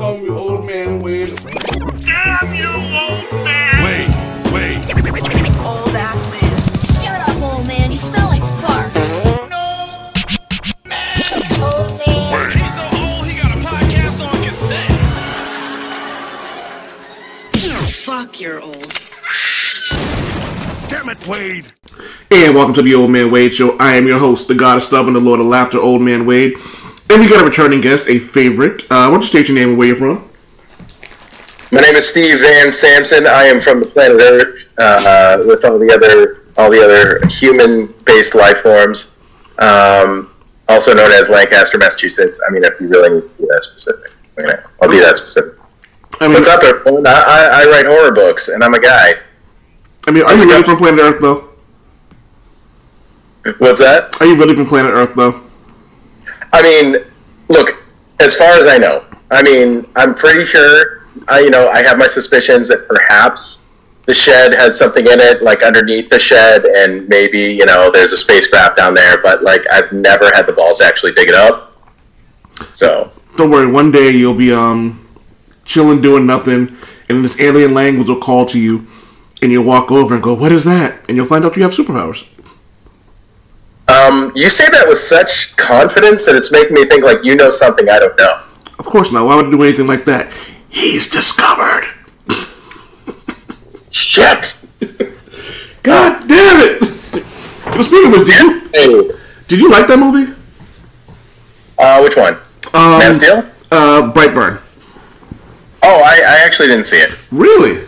call me old man weird. Damn you, old man! Wait. Old ass man. Shut up, old man. You smell like fart. No, man. Old man. Wait. He's so old, he got a podcast on cassette. You fuck, you're old. Damn it, Wade. And welcome to the Old Man Wade Show. I am your host, the God of Stub and the Lord of Laughter, Old Man Wade. And we got a returning guest, a favorite. Why don't you state your name and where you're from? My name is Steve Van Sampson. I am from the planet Earth, with all the other human-based life forms, also known as Lancaster, Massachusetts. I mean, if you really need to be that specific, I'll be that specific. I mean, what's up, everyone? I write horror books, and I'm a guy. I mean, are you really from planet Earth, though? What's that? Are you really from planet Earth, though? I mean, look, as far as I know, I mean, I'm pretty sure, I have my suspicions that perhaps the shed has something in it, like underneath the shed, and maybe, there's a spacecraft down there, but, I've never had the balls to actually dig it up, so. Don't worry, one day you'll be, chilling, doing nothing, and this alien language will call to you, and you'll walk over and go, what is that? And you'll find out you have superpowers. You say that with such confidence that it's making me think you know something I don't know. Of course not. Why would I do anything like that? He's discovered. Shit. God damn it. Speaking of, did you like that movie? Which one? Man of Steel? Brightburn. Oh, I actually didn't see it. Really?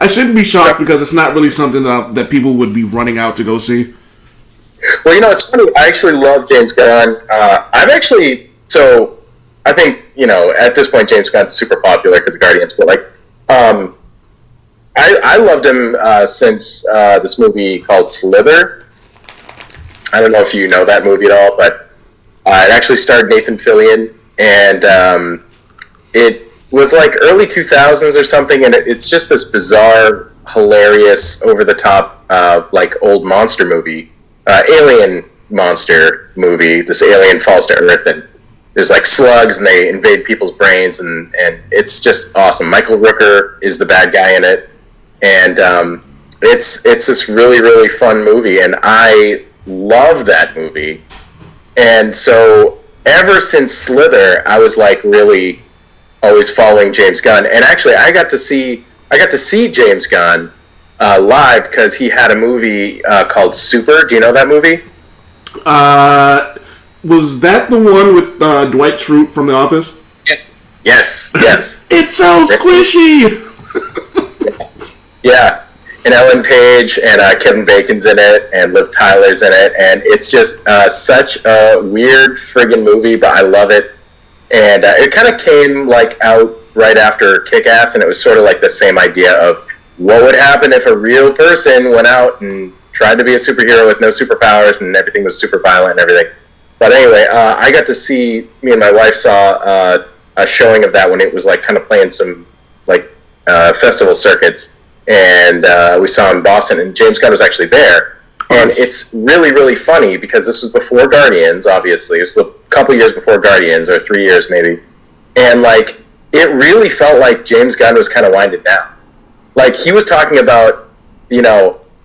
I shouldn't be shocked because it's not really something that people would be running out to go see. Well, it's funny. I actually love James Gunn. I think, at this point, James Gunn's super popular because of Guardians, but, I loved him since this movie called Slither. I don't know if you know that movie at all, but it actually starred Nathan Fillion, and it was early 2000s or something, and it's just this bizarre, hilarious, over-the-top, old monster movie, alien monster movie. This alien falls to Earth, and there's, slugs, and they invade people's brains, and it's just awesome. Michael Rooker is the bad guy in it, and it's this really, really fun movie, and I love that movie. And so, ever since Slither, I was, really always following James Gunn, and actually I got to see James Gunn live because he had a movie called Super. Do you know that movie? Was that the one with Dwight Schrute from The Office? Yes. It's so squishy. Yeah, and Ellen Page and Kevin Bacon's in it, and Liv Tyler's in it, and it's just such a weird friggin' movie, but I love it. And it kind of came out right after Kick-Ass, and it was sort of the same idea of what would happen if a real person went out and tried to be a superhero with no superpowers, and everything was super violent and everything. But anyway, I got to see, me and my wife saw a showing of that when it was kind of playing some festival circuits, and we saw in Boston, and James Gunn was actually there. And it's really, really funny because this was before Guardians, obviously. It was a couple years before Guardians, or 3 years maybe. And, it really felt like James Gunn was kind of winded down. He was talking about,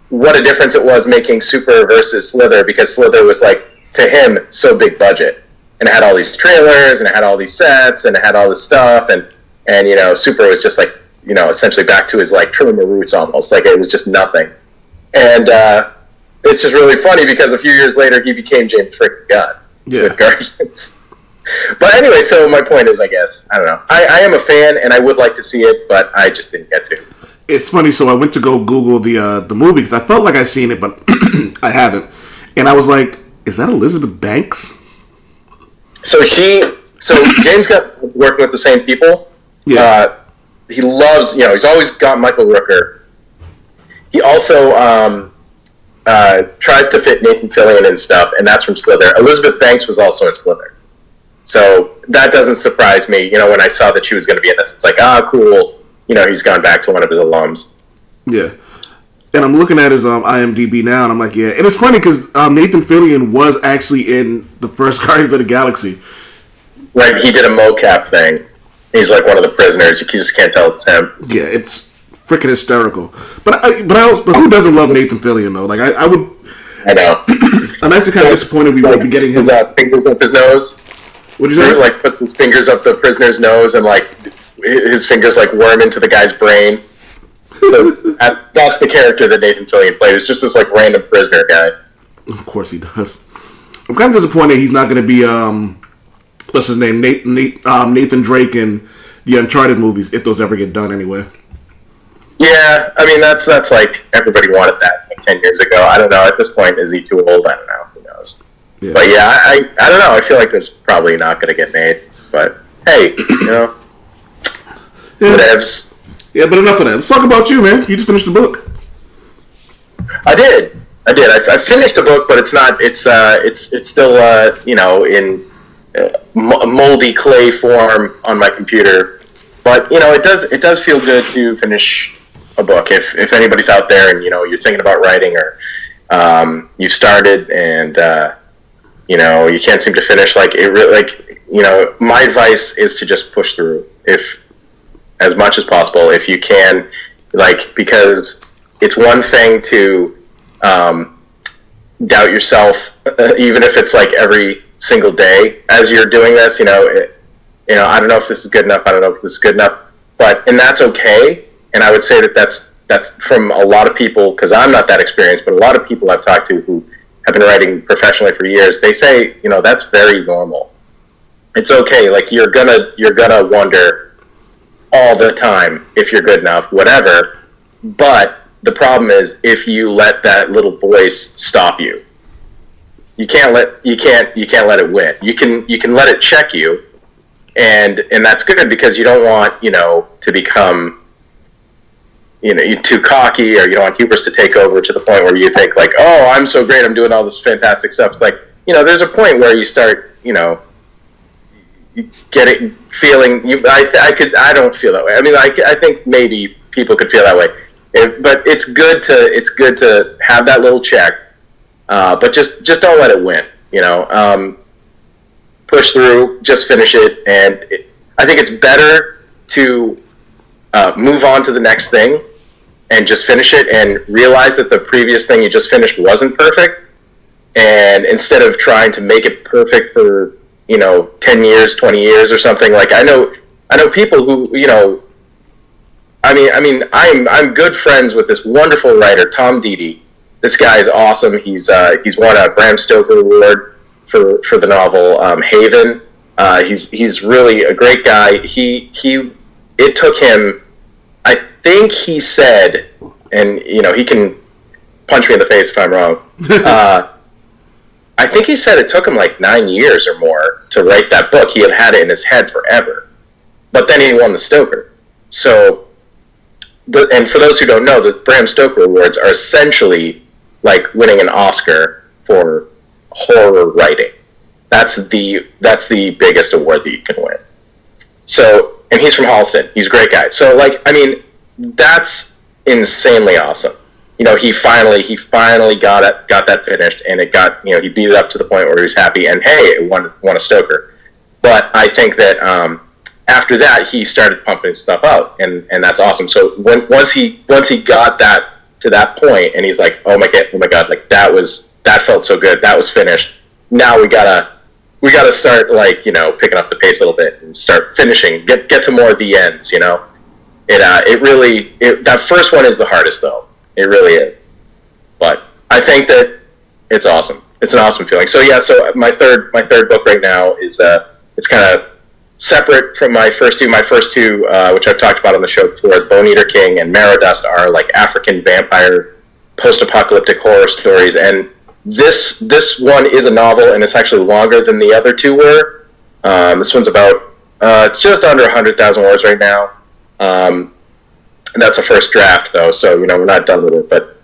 what a difference it was making Super versus Slither, because Slither was, to him, so big budget. And it had all these trailers, and it had all these sets, and it had all this stuff. And Super was just, essentially back to his, Truman roots almost. It was just nothing. And, it's just really funny because a few years later he became James freaking Gunn with Guardians. But anyway, so my point is, I guess, I don't know. I am a fan and I would like to see it, but I just didn't get to. It's funny. So I went to go Google the movie because I felt like I'd seen it, but I haven't. And I was like, is that Elizabeth Banks? So James Gunn working with the same people. Yeah. He loves, he's always got Michael Rooker. He also, tries to fit Nathan Fillion and stuff, and that's from Slither. Elizabeth Banks was also in Slither. So that doesn't surprise me. When I saw that she was going to be in this, it's cool. He's gone back to one of his alums. Yeah. And I'm looking at his IMDb now, and I'm like, yeah. And it's funny because Nathan Fillion was actually in the first Guardians of the Galaxy. Right, he did a mocap thing. He's like one of the prisoners. You just can't tell it's him. Yeah, it's freaking hysterical. But who doesn't love Nathan Fillion though? Like I would. I know. I'm actually kind of disappointed we won't be getting him. His fingers up his nose. What did you say? Like puts his fingers up the prisoner's nose and like his fingers like worm into the guy's brain. So that's the character that Nathan Fillion played. It's just this like random prisoner guy. Of course he does. I'm kind of disappointed he's not going to be what's his name, Nathan Drake in the Uncharted movies, if those ever get done anyway. Yeah, I mean that's like everybody wanted that like 10 years ago. I don't know. At this point, is he too old? I don't know. Who knows? Yeah. But yeah, I don't know. I feel like there's probably not going to get made. But hey, you know, yeah. Whatevs. Yeah, but enough of that. Let's talk about you, man. You just finished the book. I did. I finished the book, but it's not. It's still you know, in moldy clay form on my computer. But you know, it does feel good to finish a book. If anybody's out there and you know you're thinking about writing or you started and you know you can't seem to finish, like it really, like you know, my advice is to just push through if. As much as possible, if you can, like, because it's one thing to doubt yourself, even if it's like every single day as you're doing this. You know, I don't know if this is good enough. I don't know if this is good enough, and that's okay. And I would say that that's from a lot of people, because I'm not that experienced, but a lot of people I've talked to who have been writing professionally for years, they say, you know, that's very normal. It's okay. Like you're gonna wonder all the time if you're good enough, whatever. But the problem is if you let that little voice stop you. You can't let it win. You can let it check you, and that's good, because you don't want, you know, to become, you know, you're too cocky, or you don't want hubris to take over to the point where you think like, oh, I'm so great, I'm doing all this fantastic stuff. It's like, you know, there's a point where you start, you know, getting feeling you. I don't feel that way. I mean, I think maybe people could feel that way, but it's good to have that little check. But just don't let it win. You know, push through, just finish it, and I think it's better to move on to the next thing and just finish it, and realize that the previous thing you just finished wasn't perfect, and instead of trying to make it perfect for, you know, 10 years, 20 years or something. Like I know people who, you know, I mean, I'm good friends with this wonderful writer, Tom Deedy. This guy is awesome. He's won a Bram Stoker Award for the novel, Haven. He's really a great guy. It took him, I think he said, and you know, he can punch me in the face if I'm wrong. I think he said it took him like 9 years or more to write that book. He had it in his head forever, but then he won the Stoker. So, and for those who don't know, the Bram Stoker Awards are essentially like winning an Oscar for horror writing. That's the biggest award that you can win. So, and he's from Holliston. He's a great guy. So, like, I mean, that's insanely awesome. You know, he finally got that finished, and it got, you know, he beat it up to the point where he was happy, and hey, it won a Stoker. But I think that after that, he started pumping stuff out, and that's awesome. So once he got that to that point, and he's like, oh my god, like that felt so good, that was finished. Now we gotta start, like, you know, picking up the pace a little bit and start finishing, get to more of the ends, you know. It really that first one is the hardest though. It really is. But I think that it's awesome. It's an awesome feeling. So yeah, so my third book right now is it's kind of separate from my first two, which I've talked about on the show before. Bone Eater King and Marrow Dust are like African vampire post-apocalyptic horror stories, and this one is a novel, and it's actually longer than the other two were. This one's about it's just under 100,000 words right now. And that's a first draft, though, so, you know, we're not done with it. But,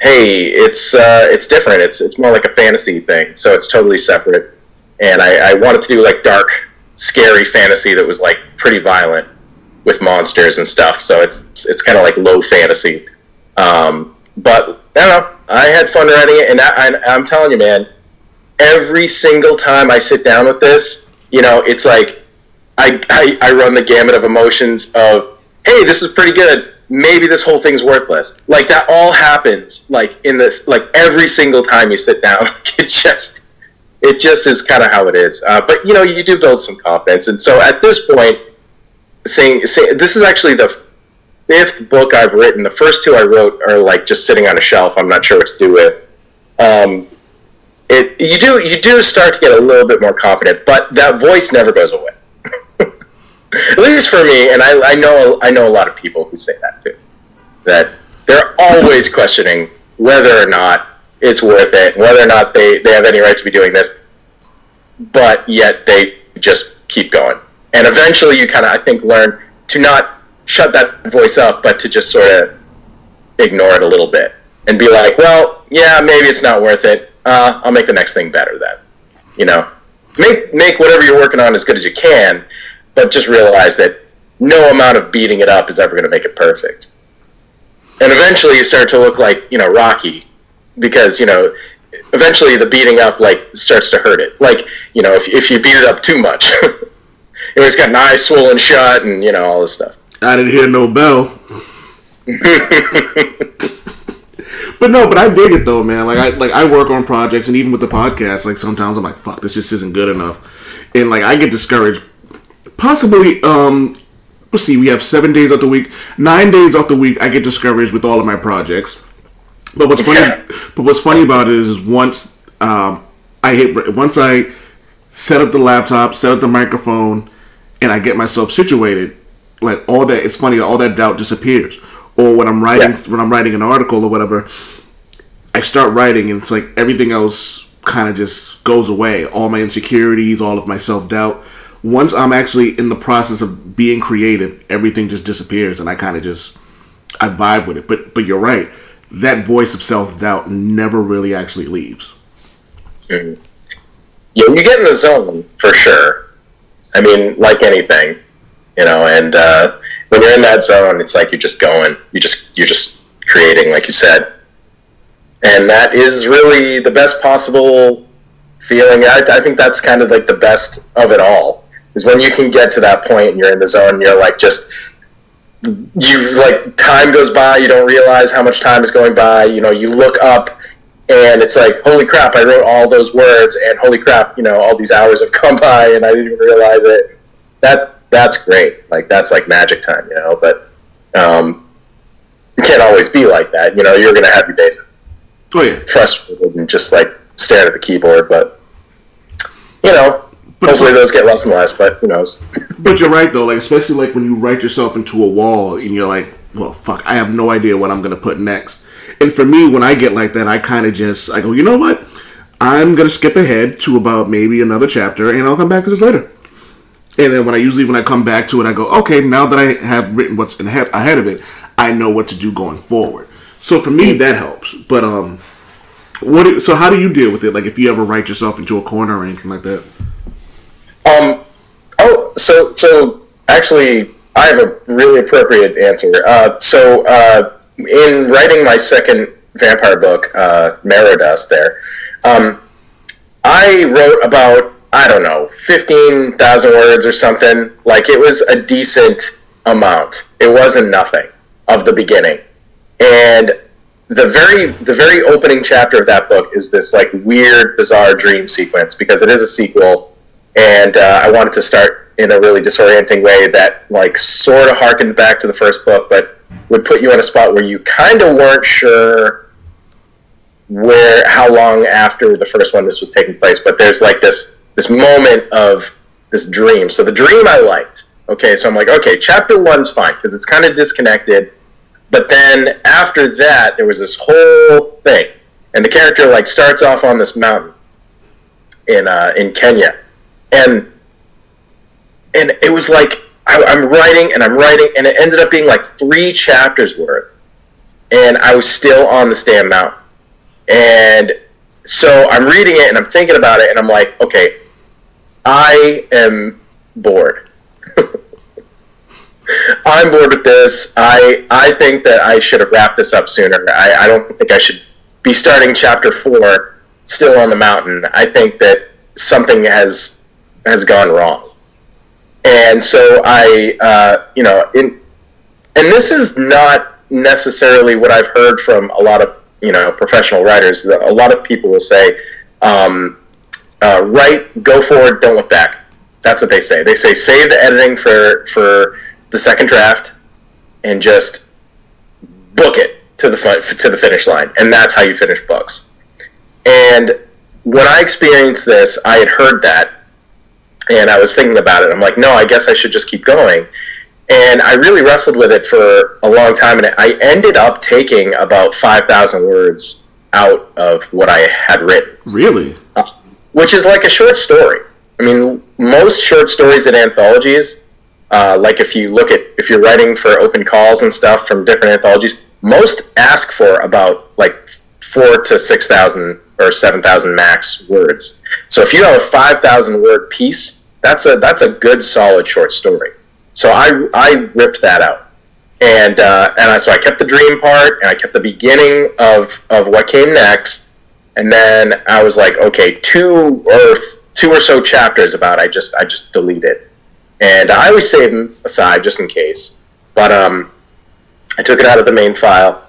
hey, it's different. It's more like a fantasy thing, so it's totally separate. And I wanted to do, like, dark, scary fantasy that was, like, pretty violent with monsters and stuff. So it's kind of like low fantasy. But, I don't know, I had fun writing it. And I'm telling you, man, every single time I sit down with this, You know, it's like I run the gamut of emotions of, hey, this is pretty good. Maybe this whole thing's worthless. Like, that all happens, like, in this, like, every single time you sit down. It just is kind of how it is. But, you know, you do build some confidence. And so at this point, this is actually the fifth book I've written. The first two I wrote are, like, just sitting on a shelf. I'm not sure what to do with. You do start to get a little bit more confident, but that voice never goes away. At least for me, and I know a lot of people who say that too. That they're always questioning whether or not it's worth it, whether or not they have any right to be doing this, but yet they just keep going. And eventually you kind of, I think, learn to not shut that voice up, but to just sort of ignore it a little bit and be like, well, yeah, maybe it's not worth it. I'll make the next thing better then. You know, make whatever you're working on as good as you can, but just realize that no amount of beating it up is ever going to make it perfect. And eventually you start to look like, you know, Rocky, because, you know, eventually the beating up, like, starts to hurt it. Like, you know, if you beat it up too much, it's got an eye swollen shut and, you know, all this stuff. I didn't hear no bell. But no, but I dig it though, man. Like, I work on projects, and even with the podcast, like, sometimes I'm like, fuck, this just isn't good enough. And, like, I get discouraged. Possibly, let's see, we have 7 days off the week. 9 days off the week, I get discouraged with all of my projects. But what's funny, about it is once I set up the laptop, set up the microphone, and I get myself situated, like, all that, it's funny, all that doubt disappears. Or when I'm writing, an article or whatever, I start writing, and it's like everything else kind of just goes away. All my insecurities, all of my self-doubt. Once I'm actually in the process of being creative, everything just disappears, and I kind of just, I vibe with it. But you're right. That voice of self-doubt never really actually leaves. Mm-hmm. Yeah, you get in the zone, for sure. I mean, like anything, you know, and when you're in that zone, it's like you're just going. You're just creating, like you said. And that is really the best possible feeling. I think that's kind of like the best of it all, is when you can get to that point and you're in the zone and you're like, just, you, like, time goes by, you don't realize how much time is going by, you know, you look up and it's like, holy crap, I wrote all those words, and holy crap, you know, all these hours have come by and I didn't even realize it. That's great. Like, that's like magic time, you know, but it can't always be like that. You know, you're going to have your days frustrated and just, like, staring at the keyboard, but, you know, hopefully those get less and less, but who knows. But you're right, though, like, especially, like, when you write yourself into a wall and you're like, well, fuck, I have no idea what I'm going to put next. And for me, when I get like that, I kind of just, I go, you know what? I'm going to skip ahead to about maybe another chapter, and I'll come back to this later. And then when I come back to it, I go, okay, now that I have written what's ahead of it, I know what to do going forward. So for me, that helps. But, so how do you deal with it? Like, if you ever write yourself into a corner or anything like that? So actually, I have a really appropriate answer. In writing my second vampire book, Marrow Dust, I wrote about, I don't know, 15,000 words or something. Like, it was a decent amount. It wasn't nothing of the beginning. And the very opening chapter of that book is this, like, weird, bizarre dream sequence, because it is a sequel, and I wanted to start in a really disorienting way that, like, sort of harkened back to the first book, but would put you in a spot where you kind of weren't sure how long after the first one this was taking place. But there's, like, this moment of this dream. So the dream I liked. Okay, so I'm like, okay, chapter one's fine, because it's kind of disconnected. But then after that, there was this whole thing, and the character, like, starts off on this mountain in Kenya, and it was like I'm writing, and it ended up being like 3 chapters worth, and I was still on this damn mountain, and so I'm reading it and I'm thinking about it, and I'm like, okay, I am bored. I'm bored with this. I think that I should have wrapped this up sooner. I don't think I should be starting chapter 4 still on the mountain. I think that something has has gone wrong. And so I, and this is not necessarily what I've heard from a lot of, professional writers. A lot of people will say, write, go forward, don't look back. That's what they say. They say, save the editing for the second draft and just book it to the finish line. And that's how you finish books. And when I experienced this, I had heard that, and I was thinking about it. I'm like, no, I guess I should just keep going. And I really wrestled with it for a long time, and I ended up taking about 5,000 words out of what I had written. Really? Which is like a short story. I mean, most short stories in anthologies, like if you're writing for open calls and stuff from different anthologies, most ask for about like 4,000 to 6,000 or 7,000 max words. So if you have a 5,000 word piece, that's a good solid short story. So I ripped that out, and so I kept the dream part, and I kept the beginning of what came next, and then I was like, okay, two or so chapters about I just delete it, and I always save them aside just in case. But I took it out of the main file.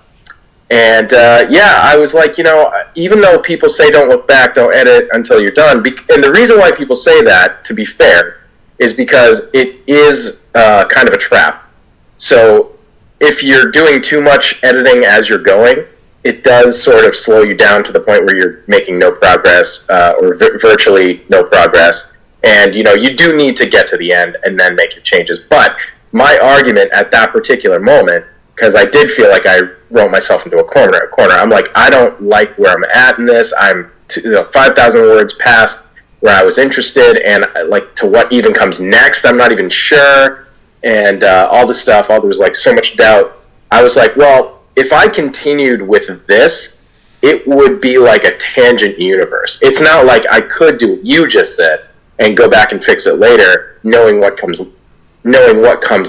And I was like, even though people say don't look back, don't edit until you're done. And the reason why people say that, to be fair, is because it is kind of a trap. So if you're doing too much editing as you're going, it does sort of slow you down to the point where you're making no progress or virtually no progress. And, you do need to get to the end and then make your changes. But my argument at that particular moment, because I did feel like I wrote myself into a corner. I'm like, I don't like where I'm at in this. I'm 5,000 words past where I was interested, and like to what even comes next, I'm not even sure. And all this stuff, there was like so much doubt. I was like, well, if I continued with this, it would be like a tangent universe. It's not like I could do what you just said and go back and fix it later, knowing what comes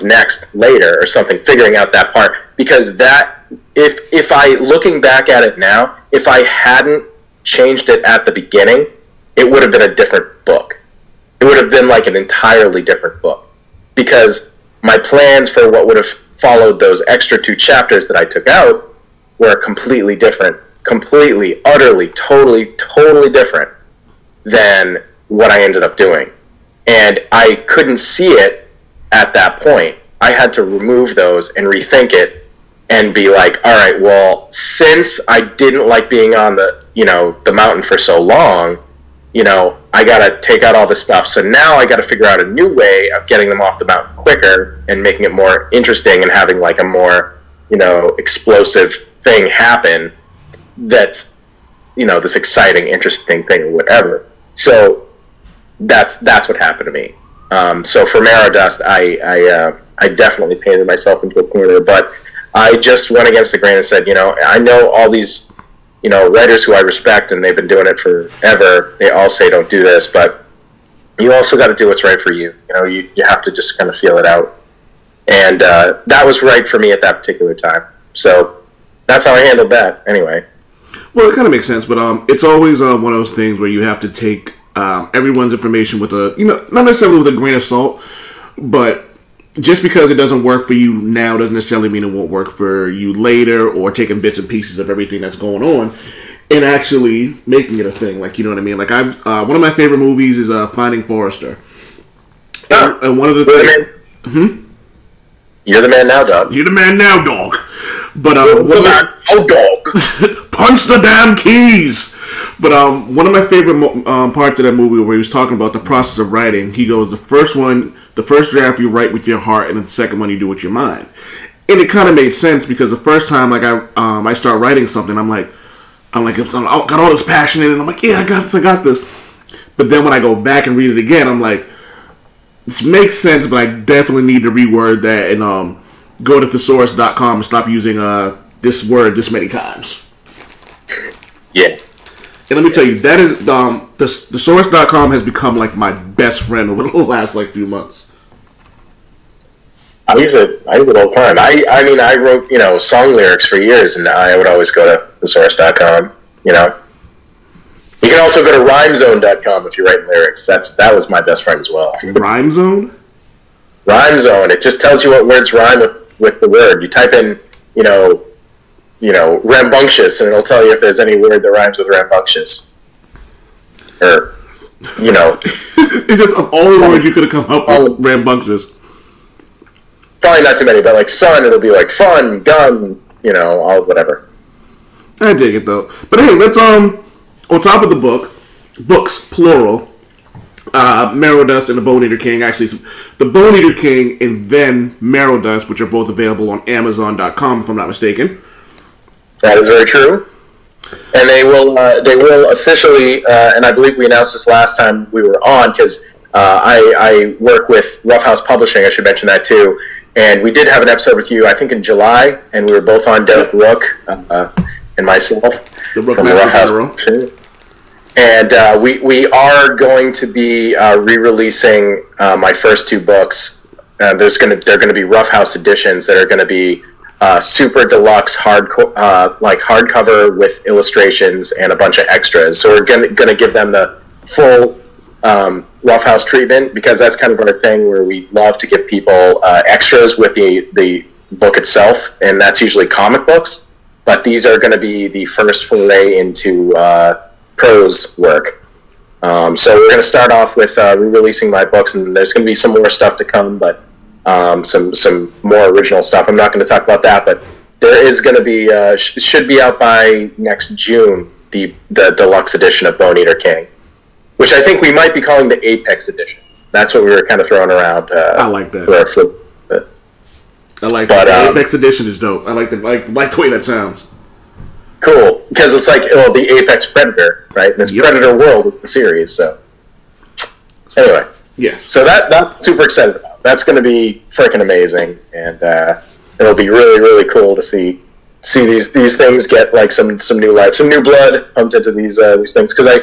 next later or something, figuring out that part. Because that, if I, looking back at it now, if I hadn't changed it at the beginning, it would have been a different book. It would have been like an entirely different book. Because my plans for what would have followed those extra two chapters that I took out were completely different, completely, utterly, totally different than what I ended up doing. And I couldn't see it at that point. I had to remove those and rethink it and be like, all right, well, since I didn't like being on the mountain for so long, I got to take out all this stuff. So now I got to figure out a new way of getting them off the mountain quicker and making it more interesting and having like a more, explosive thing happen that's, this exciting, interesting thing or whatever. So that's what happened to me. So for Marrow Dust, I definitely painted myself into a corner, but I just went against the grain and said, I know all these, writers who I respect and they've been doing it forever. They all say don't do this, but you also got to do what's right for you. You have to just kind of feel it out. And that was right for me at that particular time. So that's how I handled that anyway. Well, it kind of makes sense, but it's always one of those things where you have to take everyone's information with a, not necessarily with a grain of salt, but just because it doesn't work for you now doesn't necessarily mean it won't work for you later, or taking bits and pieces of everything that's going on and actually making it a thing. Like, you know what I mean? Like, one of my favorite movies is Finding Forrester. Oh, and one of the things... Hmm? You're the man now, dog. You're the man now, dog. But, dog. Punch the damn keys! But one of my favorite parts of that movie where he was talking about the process of writing, he goes, the first draft you write with your heart, and the second one you do with your mind. And it kind of made sense, because the first time like I start writing something, I'm like, I got all this passion in it, and I'm like, yeah, I got this. But then when I go back and read it again, I'm like, this makes sense, but I definitely need to reword that and go to thesaurus.com and stop using this word this many times. Yeah. And let me tell you, that is thesaurus.com has become like my best friend over the last like few months. I use it all the time. I mean, I wrote song lyrics for years, and I would always go to thesaurus.com. You can also go to rhymezone.com if you're writing lyrics. That was my best friend as well. Rhymezone? Rhymezone. It just tells you what words rhyme with the word. You type in, you know, rambunctious, and it'll tell you if there's any word that rhymes with rambunctious. Or, you know. It's just of all the words you could have come up with, rambunctious. Probably not too many, but like sun, it'll be like fun, gun, you know, all whatever. I dig it, though. But hey, let's, on top of the book, books, plural, Marrow Dust and the Bone Eater King. Actually, the Bone Eater King and then Marrow Dust, which are both available on Amazon.com, if I'm not mistaken. That is very true. And they will officially, and I believe we announced this last time we were on, because I work with Roughhouse Publishing, I should mention that too. And we did have an episode with you, I think in July, and we were both on Derek Rook and myself. The Rook from Roughhouse Publishing. And we are going to be re-releasing my first two books. They're going to be Roughhouse editions that are going to be super deluxe hardcover with illustrations and a bunch of extras. So we're going to give them the full Roughhouse treatment, because that's kind of our thing where we love to give people extras with the book itself, and that's usually comic books. But these are going to be the first foray into prose work. So we're going to start off with re-releasing my books, and there's going to be some more stuff to come, but some more original stuff. I'm not going to talk about that, but there is going to be should be out by next June, the deluxe edition of Bone Eater King, which I think we might be calling the Apex edition. That's what we were kind of throwing around. I like that. I like that. The Apex edition is dope. I like the way that sounds. Cool, because it's like, well, the Apex Predator, right? And it's Predator World is the series, so. Anyway. Yeah. So that's super excited about. That's going to be freaking amazing, and it'll be really, really cool to see these things get like some new life, some new blood pumped into these things. Because I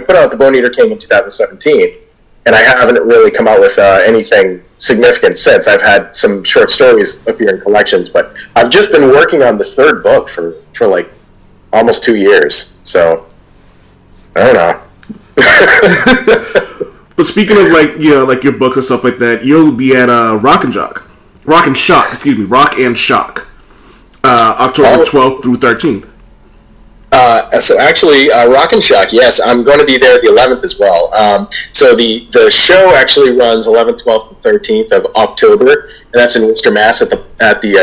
put out the Bone Eater King in 2017, and I haven't really come out with anything significant since. I've had some short stories appear in collections, but I've just been working on this third book for like almost 2 years. So I don't know. But speaking of like your books and stuff like that, you'll be at Rock and Shock. October 12th through 13th. Rock and Shock, yes, I'm going to be there the 11th as well. So the show actually runs 11th, 12th, and 13th of October, and that's in Worcester, Mass, at the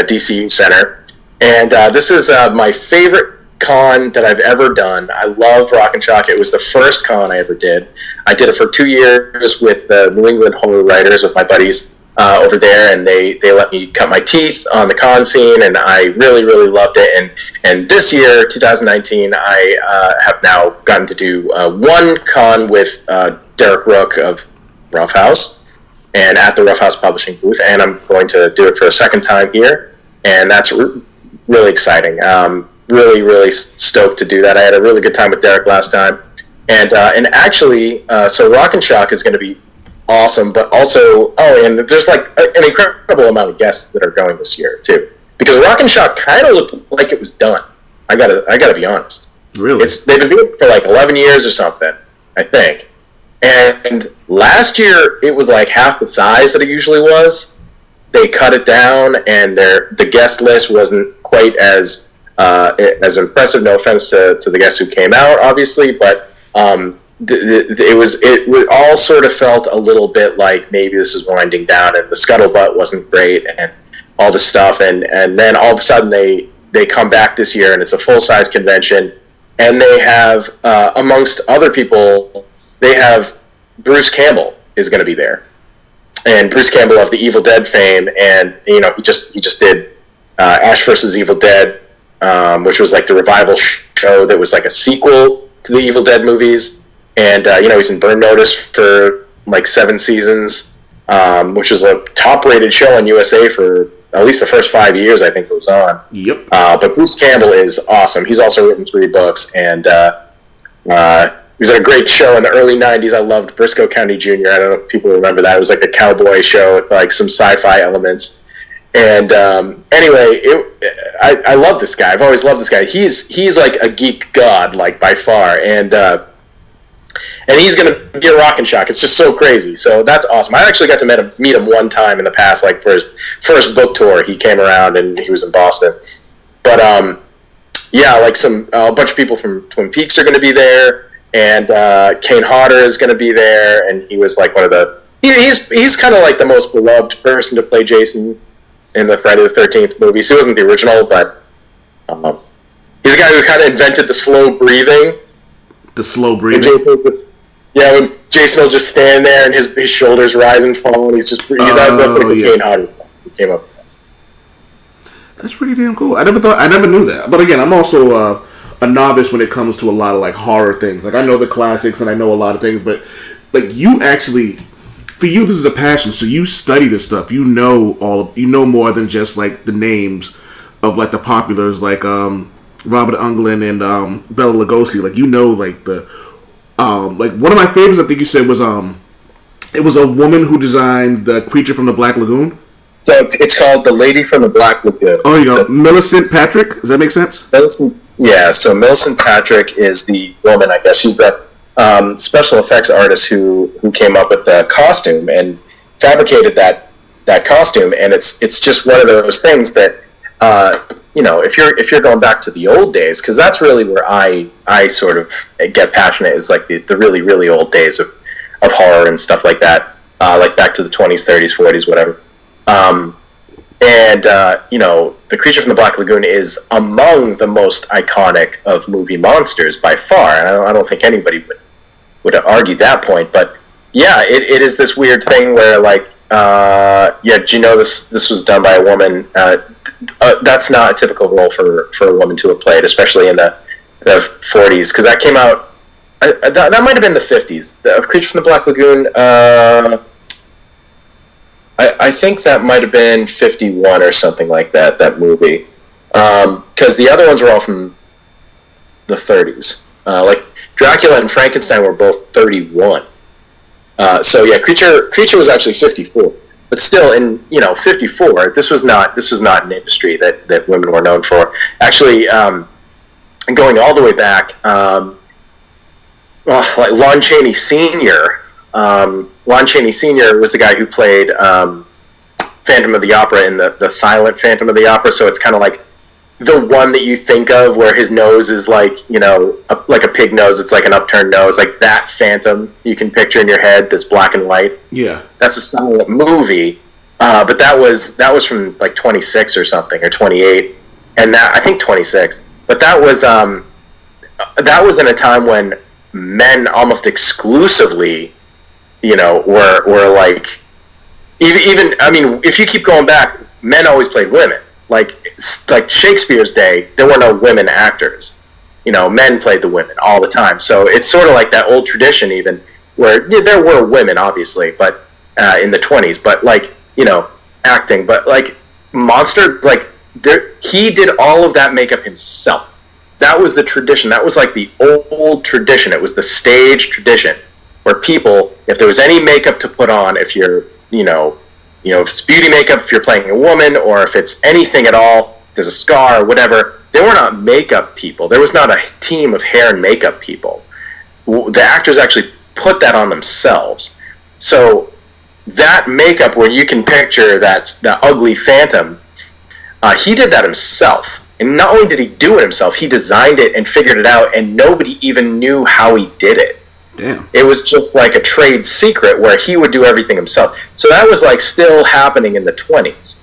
DCU Center. And this is my favorite con that I've ever done. I love Rock and Shock. It was the first con I ever did. I did it for 2 years with the New England Horror Writers, with my buddies over there, and they let me cut my teeth on the con scene, and I really, really loved it. And this year, 2019, I have now gotten to do one con with Derek Rook of Roughhouse, and at the Roughhouse Publishing booth, and I'm going to do it for a second time here, and that's really exciting. Really, really stoked to do that. I had a really good time with Derek last time, and actually, so Rock and Shock is going to be awesome, but also, and there's like an incredible amount of guests that are going this year too, because Rock and Shock kind of looked like it was done. I gotta be honest. Really, they've been doing it for like 11 years or something, I think. And last year it was like half the size that it usually was. They cut it down, and the guest list wasn't quite as impressive. No offense to the guests who came out, obviously, but. It all sort of felt a little bit like maybe this is winding down, and the scuttlebutt wasn't great, and all the stuff, and then all of a sudden they come back this year, and it's a full size convention, and they have amongst other people, they have Bruce Campbell is going to be there, and Bruce Campbell of the Evil Dead fame, and he just did Ash vs. Evil Dead, which was like the revival show that was like a sequel to the Evil Dead movies. And, he's in Burn Notice for, like, 7 seasons, which was a top-rated show on USA for at least the first 5 years, I think it was on. Yep. But Bruce Campbell is awesome. He's also written 3 books, and he was at a great show in the early 90s. I loved Briscoe County Jr. I don't know if people remember that. It was, like, a cowboy show with, like, some sci-fi elements. And, anyway, I love this guy. I've always loved this guy. He's like, a geek god, like, by far. And, and he's going to be a Rock and Shock. It's just so crazy. So that's awesome. I actually got to meet him one time in the past, like for his first book tour. He came around and he was in Boston. But yeah, like a bunch of people from Twin Peaks are going to be there, and Kane Hodder is going to be there, and he was like one of the. He's kind of like the most beloved person to play Jason in the Friday the 13th movies. He wasn't the original, but he's the guy who kind of invented the slow breathing. The slow breathing. Yeah, when Jason will just stand there and his shoulders rise and fall, and he's just breathing. Oh, yeah. Kane Hodder came up. That's pretty damn cool. I never knew that. But again, I'm also a novice when it comes to a lot of like horror things. Like I know the classics and I know a lot of things, but like you actually. For you, this is a passion, so you study this stuff. You know you know more than just like the names of like the populars, like Robert Englund and Bela Lugosi. Like you know, like the like one of my favorites. I think you said was it was a woman who designed the Creature from the Black Lagoon. So it's called The Lady from the Black Lagoon. Oh, you go, Millicent Patrick. Does that make sense? Millicent, yeah. So Millicent Patrick is the woman. I guess she's that. Special effects artist who came up with the costume and fabricated that costume, and it's just one of those things that you know, if you're going back to the old days, because that's really where I sort of get passionate, is like the really, really old days of horror and stuff like that, like back to the 20s, 30s, 40s, whatever. You know, The Creature from the Black Lagoon is among the most iconic of movie monsters by far, and I don't think anybody would argue that point. But yeah, it is this weird thing where, like, yeah, do you know this was done by a woman? That's not a typical role for a woman to have played, especially in the 40s, because that came out. That might have been the 50s. The Creature from the Black Lagoon. I think that might have been 51 or something like that. That movie, because the other ones were all from the 30s. Like Dracula and Frankenstein were both 31. So yeah, Creature was actually 54, but still, in 54, this was not an industry that women were known for. Actually, going all the way back, like Lon Chaney Sr. Lon Chaney Sr. was the guy who played Phantom of the Opera in the silent Phantom of the Opera, so it's kind of like the one that you think of where his nose is like, like a pig nose, it's like an upturned nose, like that Phantom you can picture in your head that's black and white. Yeah. That's a silent movie, but that was from like 26 or something, or 28, and I think 26, but that was in a time when men almost exclusively were like, even I mean, if you keep going back, men always played women. Like Shakespeare's day, there were no women actors. Men played the women all the time. So it's sort of like that old tradition, even where there were women, obviously, but in the '20s. But like acting, but like monsters, like he did all of that makeup himself. That was the tradition. That was like the old tradition. It was the stage tradition, where people, if there was any makeup to put on, if you're, if it's beauty makeup, if you're playing a woman, or if it's anything at all, there's a scar or whatever, they were not makeup people. There was not a team of hair and makeup people. The actors actually put that on themselves. So that makeup where you can picture that ugly Phantom, he did that himself. And not only did he do it himself, he designed it and figured it out, and nobody even knew how he did it. Damn. It was just like a trade secret where he would do everything himself. So that was like still happening in the 20s.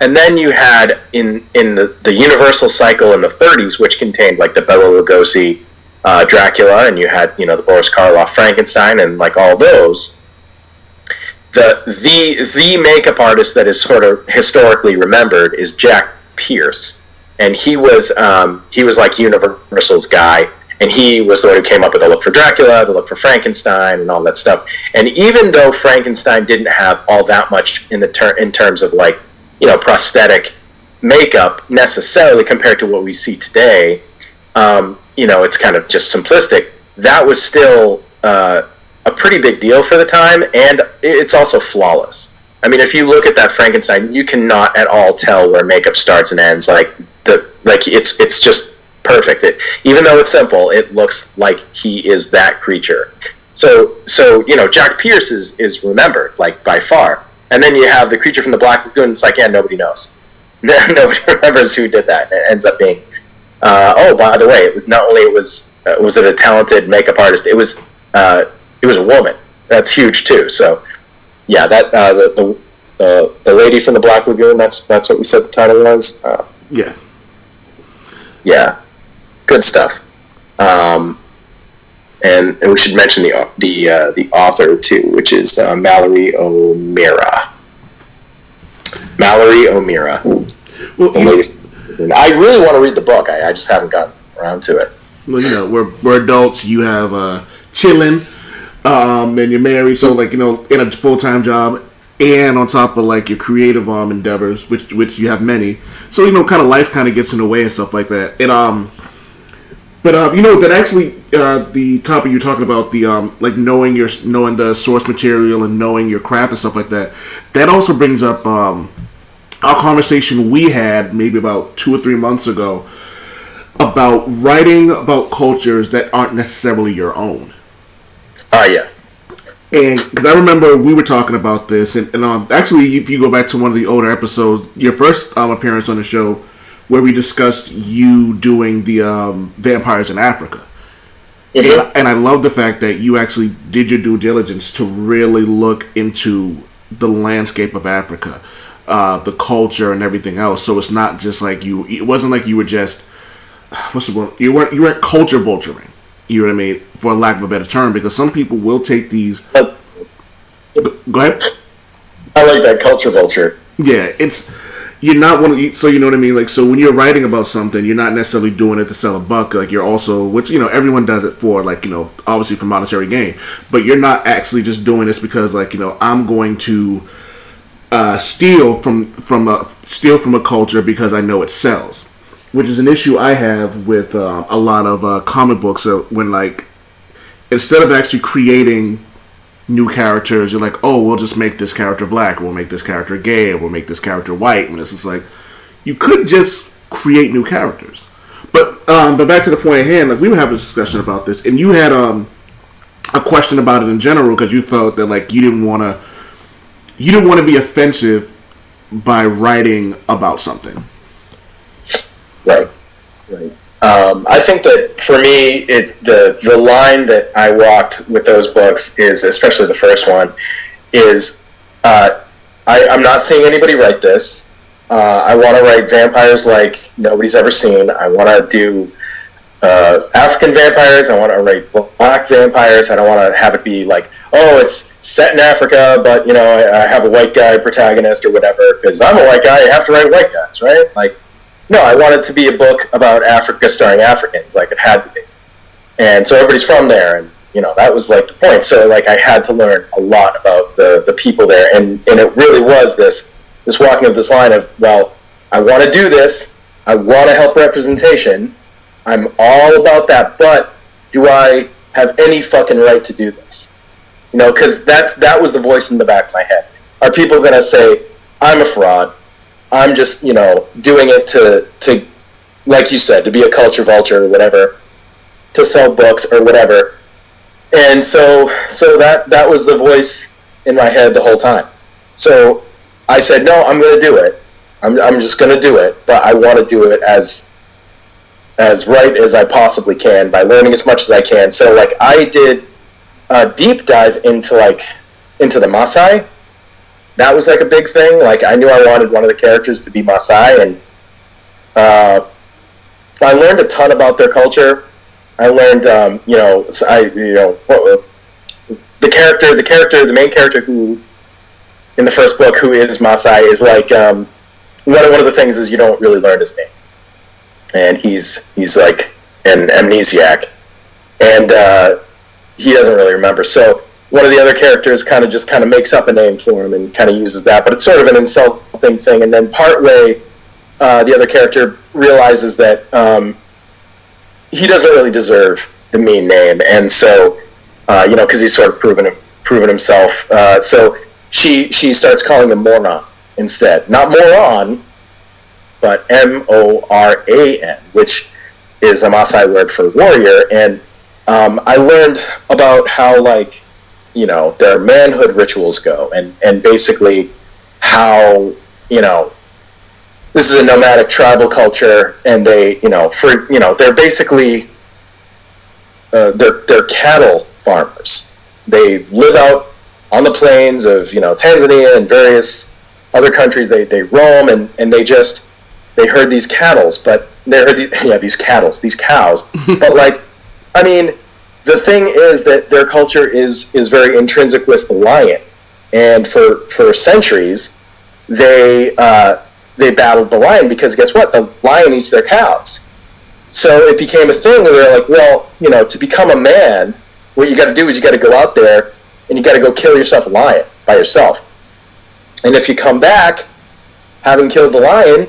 And then you had in the Universal cycle in the 30s, which contained like the Bela Lugosi Dracula, and you had, the Boris Karloff Frankenstein, and like all those. The makeup artist that is sort of historically remembered is Jack Pierce. And he was like Universal's guy. And he was the one who came up with the look for Dracula, the look for Frankenstein, and all that stuff. And even though Frankenstein didn't have all that much in terms of, like, prosthetic makeup necessarily compared to what we see today, it's kind of just simplistic. That was still a pretty big deal for the time, and it's also flawless. I mean, if you look at that Frankenstein, you cannot at all tell where makeup starts and ends. It's just perfect. Even though it's simple, it looks like he is that creature. So you know, Jack Pierce is remembered, like, by far. And then you have the Creature from the Black Lagoon. It's like, yeah, nobody knows. Nobody remembers who did that. And it ends up being, oh, by the way, it was not only was it a talented makeup artist, it was a woman. That's huge too. So yeah, that the lady from the Black Lagoon. That's what we said the title was. Yeah. Yeah. Good stuff. And we should mention the author too, which is Mallory O'Meara. Mallory O'Meara. Well, I really want to read the book. I just haven't gotten around to it. Well, you know, we're adults. You have chilling, and you're married, so like, you know, in a full time job, and on top of like your creative endeavors, which you have many. So, you know, kind of life kind of gets in the way and stuff like that. And but you know, that actually the topic you're talking about, the like knowing the source material and knowing your craft and stuff like that, that also brings up our conversation we had maybe about 2 or 3 months ago about writing about cultures that aren't necessarily your own. Oh, yeah. And because I remember we were talking about this, and actually, if you go back to one of the older episodes, your first appearance on the show, where we discussed you doing the vampires in Africa. Mm-hmm. And I love the fact that you actually did your due diligence to really look into the landscape of Africa, the culture and everything else. So it's not just like you, it wasn't like you were just, what's the word? You weren't culture vulturing. You know what I mean? For lack of a better term, because some people will take these. Go ahead. I like that, culture vulture. Yeah, it's. You're not one of, so you know what I mean? Like, so when you're writing about something, you're not necessarily doing it to sell a buck. Like, you're also, which, you know, everyone does it for, like, you know, obviously for monetary gain. But you're not actually just doing this because, like, you know, I'm going to steal from a culture because I know it sells. Which is an issue I have with a lot of comic books, when, like, instead of actually creating new characters, you're like, oh, we'll just make this character black, we'll make this character gay, we'll make this character white, and it's just like, you could just create new characters. But back to the point at hand, like, we were having a discussion about this, and you had a question about it in general, because you felt that, like, you didn't want to be offensive by writing about something. Right. I think that for me, the line that I walked with those books is, especially the first one, is I'm not seeing anybody write this. I want to write vampires like nobody's ever seen. I want to do African vampires. I want to write black vampires. I don't want to have it be like, oh, it's set in Africa, but, you know, I have a white guy protagonist or whatever, because I'm a white guy. You have to write white guys, right? Like, no, I wanted it to be a book about Africa starring Africans, like it had to be. And so everybody's from there, and, you know, that was, like, the point. So, like, I had to learn a lot about the people there, and it really was this walking of this line of, well, I want to do this, I want to help representation, I'm all about that, but do I have any fucking right to do this? You know, because that was the voice in the back of my head. Are people going to say, I'm a fraud, I'm just, you know, doing it to, like you said, to be a culture vulture or whatever, to sell books or whatever. And so that was the voice in my head the whole time. So I said, no, I'm going to do it. I'm just going to do it, but I want to do it as right as I possibly can by learning as much as I can. So, like, I did a deep dive into the Maasai. That was, like, a big thing. Like, I knew I wanted one of the characters to be Maasai, and I learned a ton about their culture. I learned, the main character who, in the first book, who is Maasai, is, like, one of the things is you don't really learn his name. And he's like, an amnesiac. And he doesn't really remember, so one of the other characters kind of makes up a name for him and kind of uses that, but it's sort of an insulting thing. And then partway, the other character realizes that he doesn't really deserve the mean name, and so you know, because he's sort of proven himself. So she starts calling him Moran instead, not Moran, but M-O-R-A-N, which is a Maasai word for warrior, and I learned about how, like, you know, their manhood rituals go, and basically how, you know, this is a nomadic tribal culture, and they, you know, for, you know, they're basically they're cattle farmers. They live out on the plains of, you know, Tanzania and various other countries. They roam, and they just, they herd these cattles, but they heard these cows. But, like, I mean, the thing is that their culture is very intrinsic with the lion, and for centuries they battled the lion, because guess what? The lion eats their cows. So it became a thing where they're like, well, you know, to become a man, what you got to do is you got to go out there and you got to go kill yourself a lion by yourself. And if you come back having killed the lion,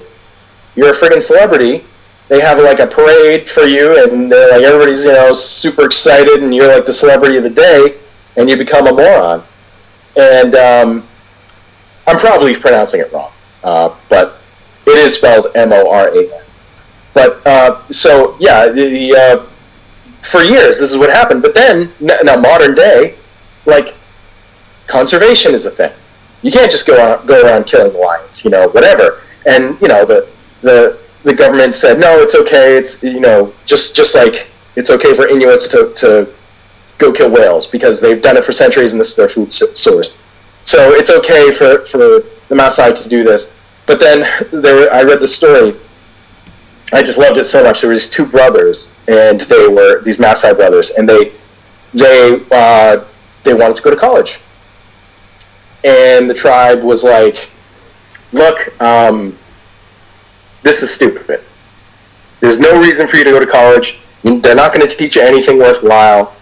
you're a friggin' celebrity. They have, like, a parade for you, and they're like, everybody's, you know, super excited, and you're, like, the celebrity of the day, and you become a moron. And I'm probably pronouncing it wrong, but it is spelled M-O-R-A-N. But, so, yeah, for years, this is what happened. But then, now, modern day, like, conservation is a thing. You can't just go around killing the lions, you know, whatever. And, you know, the government said, no, it's okay. It's, you know, just like it's okay for Inuits to go kill whales, because they've done it for centuries and this is their food source. So it's okay for the Maasai to do this. But then I read the story. I just loved it so much. There were these two brothers, and they were these Maasai brothers, and they wanted to go to college. And the tribe was like, look, this is stupid. There's no reason for you to go to college. They're not going to teach you anything worthwhile.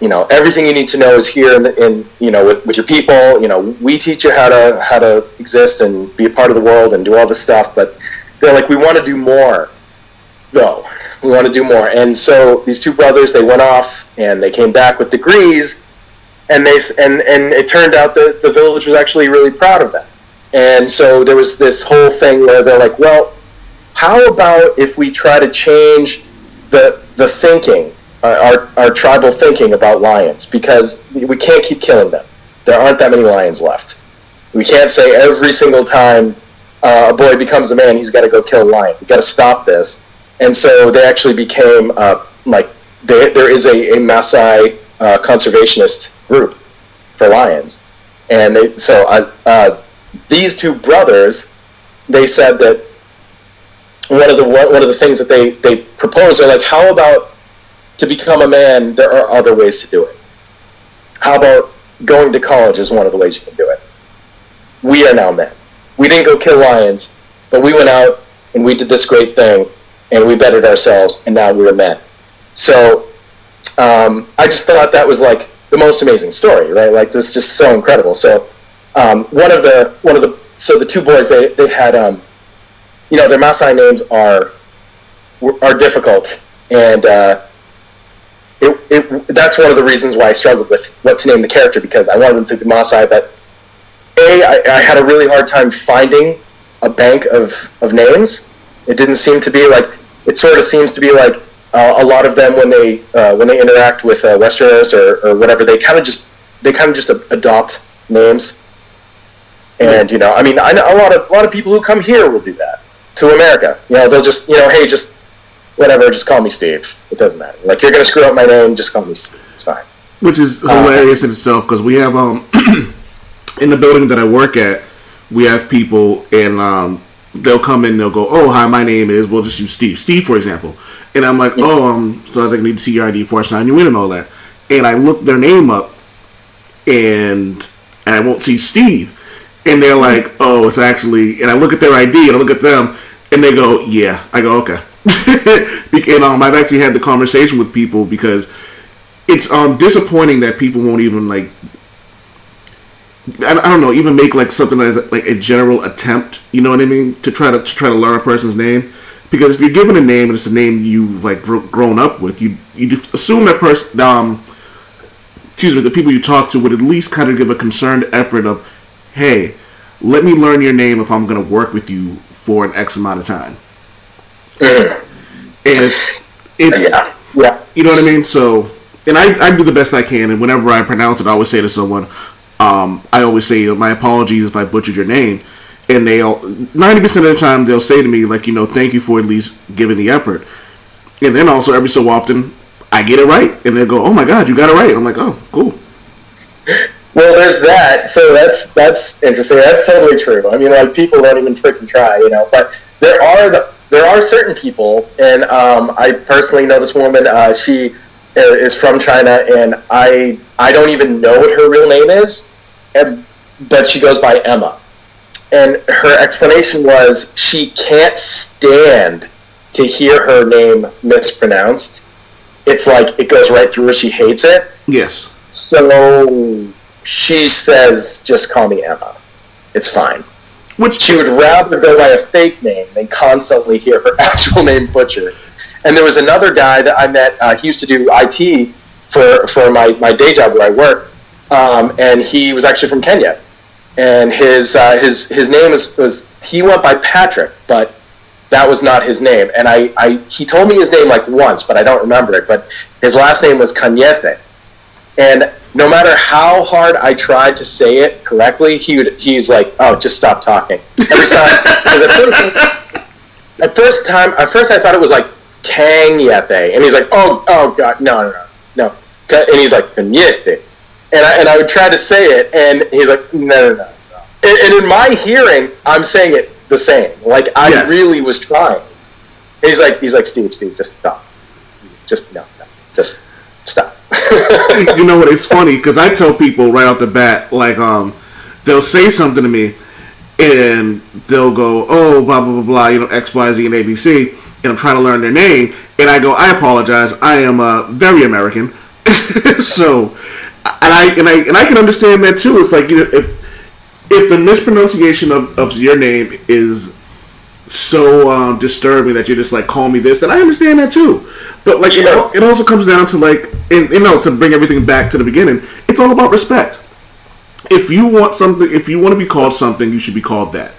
You know, everything you need to know is here in you know, with your people. You know, we teach you how to exist and be a part of the world and do all this stuff. But they're like, we want to do more, though. We want to do more. And so these two brothers, they went off and they came back with degrees, and it turned out that the village was actually really proud of them. And so there was this whole thing where they're like, well, how about if we try to change the thinking, our tribal thinking about lions, because we can't keep killing them. There aren't that many lions left. We can't say every single time a boy becomes a man, he's got to go kill a lion. We've got to stop this. And so they actually became, there is a Maasai conservationist group for lions. And these two brothers, they said that one of the things that they proposed are like, how about to become a man, there are other ways to do it. How about going to college is one of the ways you can do it. We are now men. We didn't go kill lions, but we went out and we did this great thing and we bettered ourselves, and now we're men. So I just thought that was, like, the most amazing story, right? Like, this is just so incredible. So so the two boys, they had, you know, their Maasai names are difficult, and that's one of the reasons why I struggled with what to name the character, because I wanted them to be Maasai, but I had a really hard time finding a bank of names. It didn't seem to be like, it sort of seems to be like a lot of them when they interact with Westerners or whatever, they kind of just adopt names. And, you know, I mean, I know a lot of people who come here will do that to America. You know, they'll just, you know, hey, just whatever, just call me Steve. It doesn't matter. Like, you're going to screw up my name, just call me Steve. It's fine. Which is hilarious in itself, because we have, in the building that I work at, we have people, and they'll come in, they'll go, oh, hi, my name is, we'll just use Steve. Steve, for example. And I'm like, yeah. So I think I need to see your ID before I sign you in and all that. And I look their name up, and I won't see Steve. And they're like, oh, it's actually... And I look at their ID, and I look at them, and they go, yeah. I go, okay. And I've actually had the conversation with people, because it's disappointing that people won't even, like... I don't know, even make, like, something as, like, a general attempt, you know what I mean, to try to learn a person's name. Because if you're given a name, and it's a name you've, like, grown up with, you assume that person... excuse me, the people you talk to would at least kind of give a concerned effort of, hey, let me learn your name if I'm going to work with you for an X amount of time. And it's Yeah. You know what I mean? So, and I do the best I can, and whenever I pronounce it, I always say to someone, I always say, my apologies if I butchered your name. And they'll, 90% of the time, they'll say to me, like, you know, thank you for at least giving the effort. And then also, every so often, I get it right. And they'll go, oh my God, you got it right. I'm like, oh, cool. Well, there's that. So that's interesting. That's totally true. I mean, like, people don't even freaking try, you know. But there are certain people, and I personally know this woman. She is from China, and I don't even know what her real name is, but she goes by Emma. And her explanation was she can't stand to hear her name mispronounced. It's like it goes right through her. She hates it. Yes. So she says, just call me Emma. It's fine. Which she would rather go by a fake name than constantly hear her actual name butchered. And there was another guy that I met. He used to do IT for my day job where I work. And he was actually from Kenya. And his name was he went by Patrick, but that was not his name. And he told me his name like once, but I don't remember it. But his last name was Kanyethe. And no matter how hard I tried to say it correctly, he's like, "Oh, just stop talking." Every time, at first I thought it was like Kanyethe, and he's like, "Oh God, no," and he's like Kanyethe, and I would try to say it, and he's like, "No." And in my hearing, I'm saying it the same. Like I really was trying. And he's like, Steve, just stop. Just no, just stop. You know what? It's funny because I tell people right off the bat, like, they'll say something to me, and they'll go, "Oh, blah blah blah blah," you know, X, Y, Z, and ABC, and I'm trying to learn their name, and I go, "I apologize, I am very American," so, and I can understand that too. It's like, you know, if the mispronunciation of your name is so disturbing that you're just like, call me this, then I understand that too. But like, it also comes down to like, and, you know, to bring everything back to the beginning, it's all about respect. If you want something, if you want to be called something, you should be called that.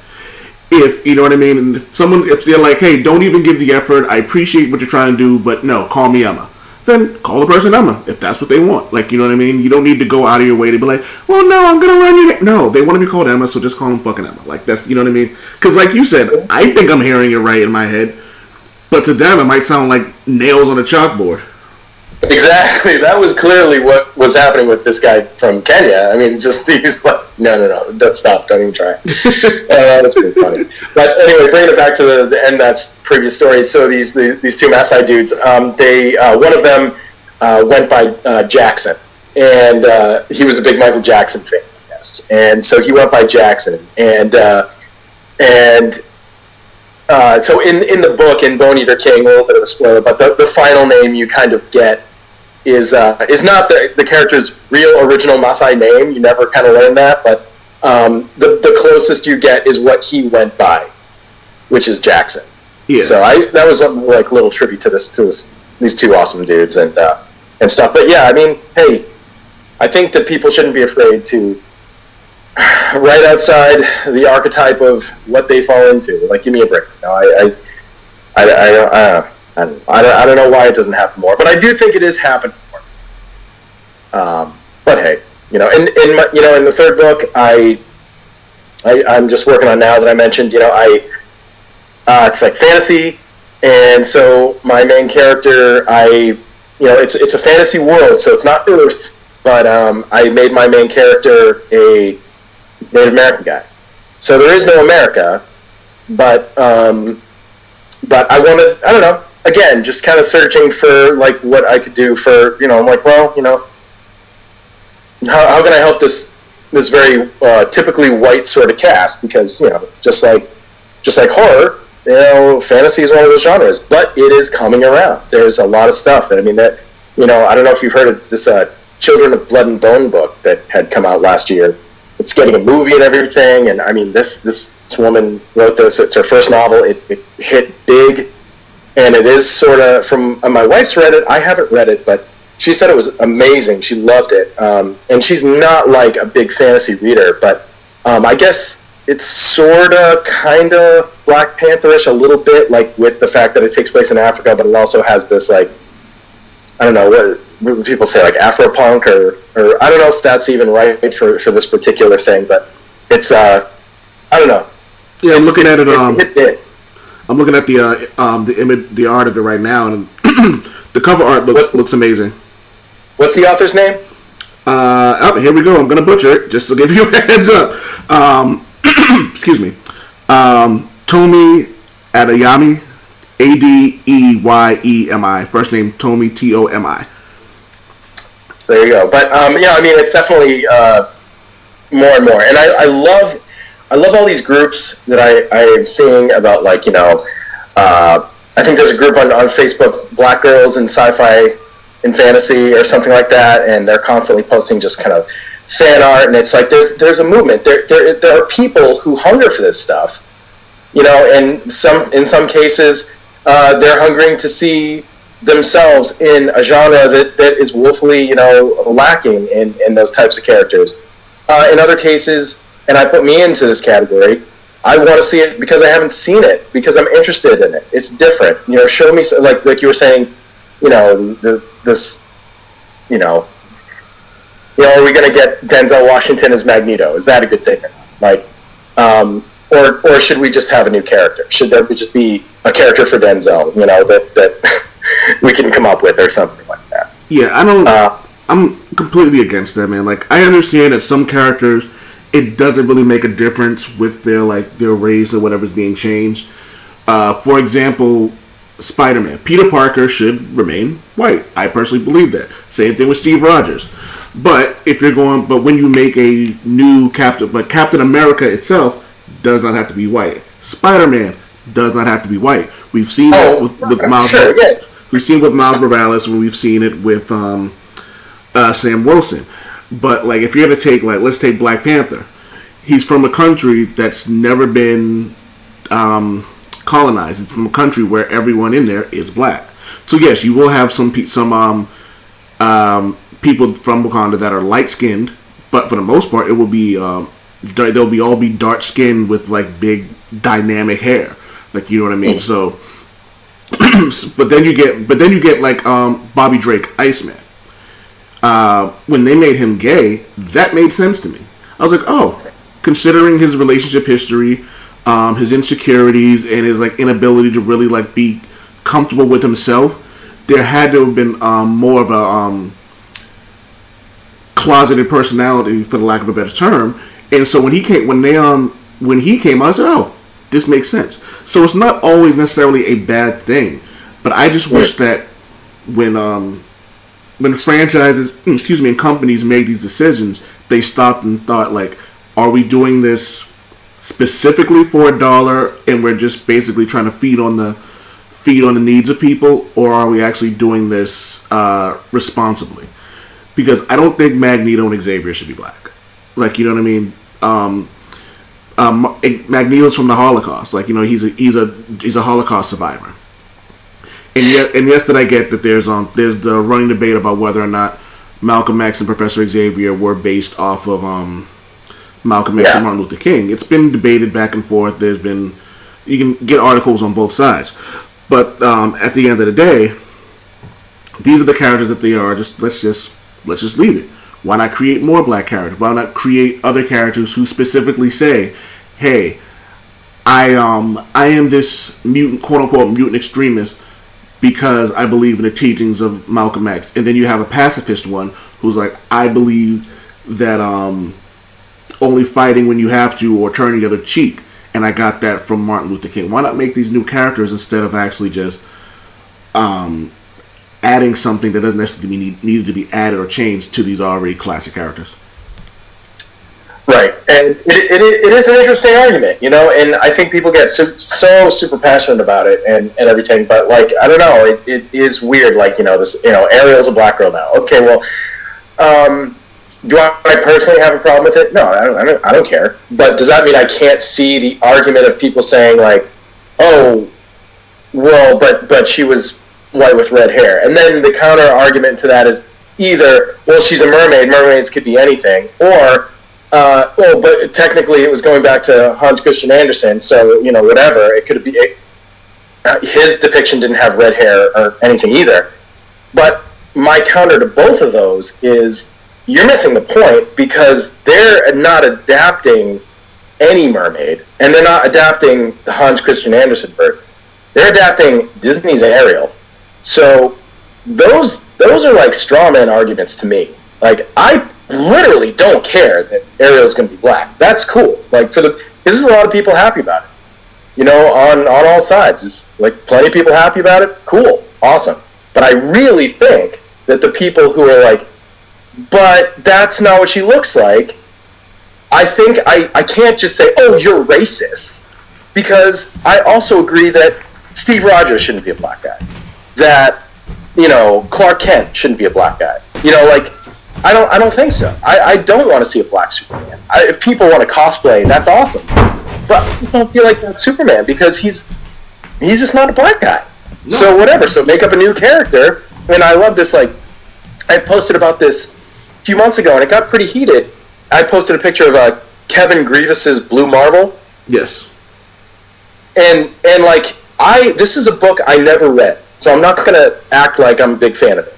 If you know what I mean, and if they're like, hey, don't even give the effort, I appreciate what you're trying to do, but no, call me Emma, then call the person Emma if that's what they want. Like, you know what I mean? You don't need to go out of your way to be like, well, no, I'm gonna run your name. No, they want to be called Emma, so just call them fucking Emma. Like, that's, you know what I mean? Because like you said, I think I'm hearing it right in my head, but to them it might sound like nails on a chalkboard. Exactly. That was clearly what was happening with this guy from Kenya. I mean, just he's like, no, don't stop, don't even try. That's pretty funny. But anyway, bringing it back to the end of that previous story. So these two Maasai dudes, they one of them went by Jackson, and he was a big Michael Jackson fan, I guess, and so he went by Jackson, and so in the book, in Bone Eater King, a little bit of a spoiler, but the final name you kind of get is not the character's real original Maasai name. You never kind of learn that, but the closest you get is what he went by, which is Jackson. Yeah. So that was something like little tribute to these two awesome dudes and stuff. But yeah, I mean, hey, I think that people shouldn't be afraid to right outside the archetype of what they fall into. Like, give me a break. No, I don't know why it doesn't happen more, but I do think it is happening more. But hey, you know, in the third book, I'm just working on now that I mentioned. You know, it's like fantasy, and so my main character, it's a fantasy world, so it's not Earth, but I made my main character a Native American guy, so there is no America, but I wanted, I don't know, again, just kind of searching for like what I could do for, you know, I'm like, well, you know, how can I help this very typically white sort of cast, because, you know, just like horror, you know, fantasy is one of those genres, but it is coming around. There's a lot of stuff, and I mean that, you know, I don't know if you've heard of this Children of Blood and Bone book that had come out last year. It's getting a movie and everything, and I mean, this woman wrote this. It's her first novel. It hit big, and it is sort of from my wife's read it. I haven't read it, but she said it was amazing. She loved it, and she's not like a big fantasy reader, but I guess it's sort of kind of Black Pantherish a little bit, like with the fact that it takes place in Africa, but it also has this like I don't know what people say, like Afropunk, or I don't know if that's even right for this particular thing, but it's I don't know. Yeah, I'm looking at it. I'm looking at the image, the art of it right now, and the cover art looks amazing. What's the author's name? Oh, here we go. I'm gonna butcher it just to give you a heads up. Excuse me. Tomi Adeyemi, Adeyemi. First name Tomi, Tomi. So there you go. But yeah, I mean, it's definitely more and more, and I love all these groups that I am seeing about, like, you know, I think there's a group on Facebook, Black Girls in Sci-Fi and Fantasy or something like that, and they're constantly posting just kind of fan art, and it's like there's a movement. There are people who hunger for this stuff, you know, and in some cases they're hungering to see themselves in a genre that is woefully, you know, lacking in those types of characters. In other cases, and I put me into this category, I want to see it because I haven't seen it, because I'm interested in it. It's different, you know. Show me, like you were saying, you know, this, you know, are we going to get Denzel Washington as Magneto? Is that a good thing or not? Like, or should we just have a new character? Should there just be a character for Denzel, you know, that we can come up with or something like that? Yeah, I don't. I'm completely against that, man. Like, I understand that some characters, it doesn't really make a difference with their, like, their race or whatever's being changed. For example, Spider-Man. Peter Parker should remain white. I personally believe that. Same thing with Steve Rogers. But if you're going, but when you make a new Captain, like Captain America itself, does not have to be white. Spider-Man does not have to be white. We've seen that with Miles. Sure, yeah. We've seen with Miles Morales, and we've seen it with Sam Wilson. But, like, if you're going to take, like, let's take Black Panther. He's from a country that's never been colonized. It's from a country where everyone in there is black. So, yes, you will have some people from Wakanda that are light-skinned. But for the most part, it will be, they'll be all be dark-skinned with, like, big dynamic hair. Like, you know what I mean? So, but then you get, like, Bobby Drake, Iceman. When they made him gay, that made sense to me. I was like, oh, considering his relationship history, his insecurities, and his, like, inability to really, like, be comfortable with himself, there had to have been more of a closeted personality, for the lack of a better term. And so when he came, I said, oh, this makes sense. So it's not always necessarily a bad thing, but I just wish that when franchises, and companies made these decisions, they stopped and thought, like, are we doing this specifically for $1, and we're just basically trying to feed on the needs of people, or are we actually doing this responsibly? Because I don't think Magneto and Xavier should be black. Like, you know what I mean? Magneto's from the Holocaust. Like, you know, he's a Holocaust survivor. And yes, that I get that there's the running debate about whether or not Malcolm X and Professor Xavier were based off of Malcolm X and Martin Luther King. It's been debated back and forth. You can get articles on both sides, but at the end of the day, these are the characters that they are. Let's just leave it. Why not create more black characters? Why not create other characters who specifically say, "Hey, I am this mutant, quote unquote mutant extremist, because I believe in the teachings of Malcolm X." And then you have a pacifist one who's like, I believe that only fighting when you have to, or turn the other cheek. And I got that from Martin Luther King. Why not make these new characters instead of actually just adding something that doesn't necessarily needed to be added or changed to these already classic characters? Right. And it is an interesting argument, you know, and I think people get so super passionate about it and everything, but, like, I don't know, it is weird, like, you know, this, you know, Ariel's a black girl now. Okay, well, do I personally have a problem with it? No, I don't care. But does that mean I can't see the argument of people saying, like, oh, well, but she was white with red hair? And then the counter argument to that is either, well, she's a mermaid, mermaids could be anything, or, well, but technically it was going back to Hans Christian Andersen, so, you know, whatever. It could be his depiction didn't have red hair or anything either. But my counter to both of those is you're missing the point, because they're not adapting any mermaid, and they're not adapting the Hans Christian Andersen version. They're adapting Disney's Ariel. So those are like straw man arguments to me. Like, I literally don't care that Ariel's going to be black. That's cool. Like, this is a lot of people happy about it. You know, on all sides. It's like plenty of people happy about it. Cool. Awesome. But I really think that the people who are like, but that's not what she looks like, I think I can't just say, oh, you're racist. Because I also agree that Steve Rogers shouldn't be a black guy. That, you know, Clark Kent shouldn't be a black guy. You know, like, I don't think so. I don't want to see a black Superman. If people want to cosplay, that's awesome. But I just don't feel like that Superman, because he's just not a black guy. No. So whatever, so make up a new character. And I love this, like, I posted about this a few months ago, and it got pretty heated. I posted a picture of Kevin Grievous's Blue Marvel. Yes. And like, this is a book I never read, so I'm not going to act like I'm a big fan of it.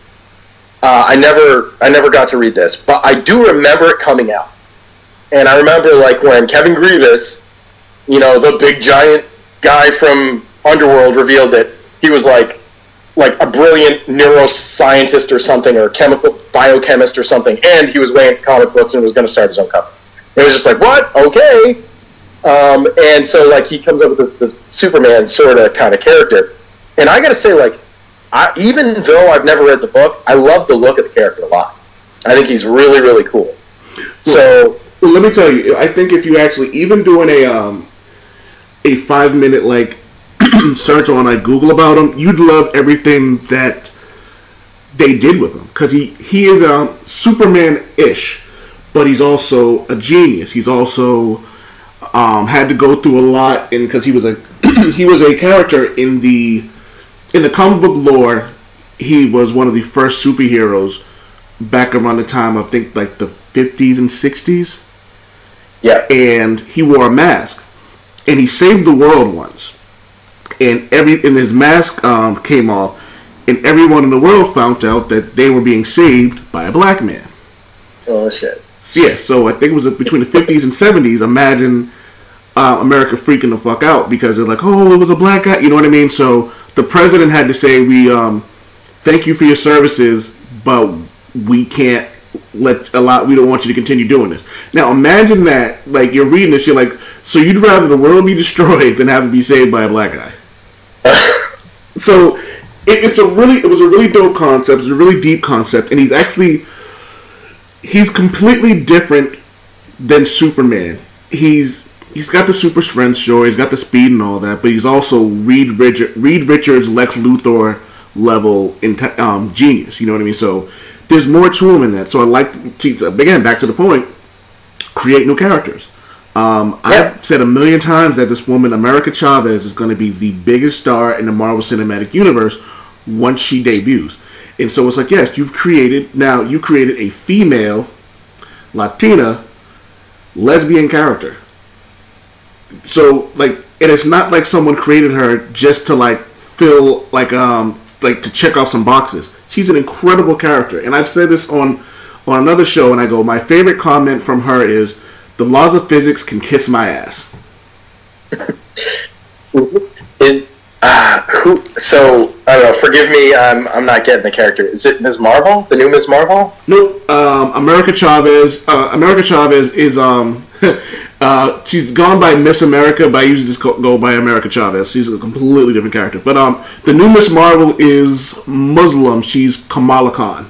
I never got to read this, but I do remember it coming out. And I remember, like, when Kevin Grievous, you know, the big giant guy from Underworld, revealed that he was like a brilliant neuroscientist or something, or biochemist or something, and he was way into comic books and was going to start his own company. It was just like, what? Okay. And so, like, he comes up with this Superman sort of kind of character. And I got to say, like, even though I've never read the book, I love the look of the character a lot. I think he's really, really cool. So let me tell you, I think if you actually, even doing a 5-minute, like, search on like Google about him, you'd love everything that they did with him, because he is Superman-ish, but he's also a genius. He's also had to go through a lot, and because he was a character in the comic book lore. He was one of the first superheroes back around the time of, I think, like the 50s and 60s. Yeah, and he wore a mask, and he saved the world once. And his mask came off, and everyone in the world found out that they were being saved by a black man. Oh shit! Yeah, so I think it was between the 50s and 70s. Imagine America freaking the fuck out because they're like, "Oh, it was a black guy." You know what I mean? So the president had to say, "We thank you for your services, but we can't we don't want you to continue doing this." Now imagine that, like, you're reading this, you're like, so you'd rather the world be destroyed than have it be saved by a black guy. So it was a really dope concept. It's a really deep concept, and he's completely different than Superman. He's got the super strength, sure, he's got the speed and all that, but he's also Reed Richards, Lex Luthor level genius. You know what I mean? So there's more to him in that. So I like to, again, back to the point, create new characters. I've said a million times that this woman, America Chavez, is going to be the biggest star in the Marvel Cinematic Universe once she debuts. And so it's like, yes, you created a female, Latina, lesbian character. So, like, and it's not like someone created her just to, like, fill, like to check off some boxes. She's an incredible character. And I've said this on another show, and I go, my favorite comment from her is, the laws of physics can kiss my ass. So, I don't know, forgive me, I'm not getting the character. Is it Ms. Marvel? The new Ms. Marvel? No, America Chavez. America Chavez is, she's gone by Miss America, but I usually just go by America Chavez. She's a completely different character. But the new Miss Marvel is Muslim. She's Kamala Khan.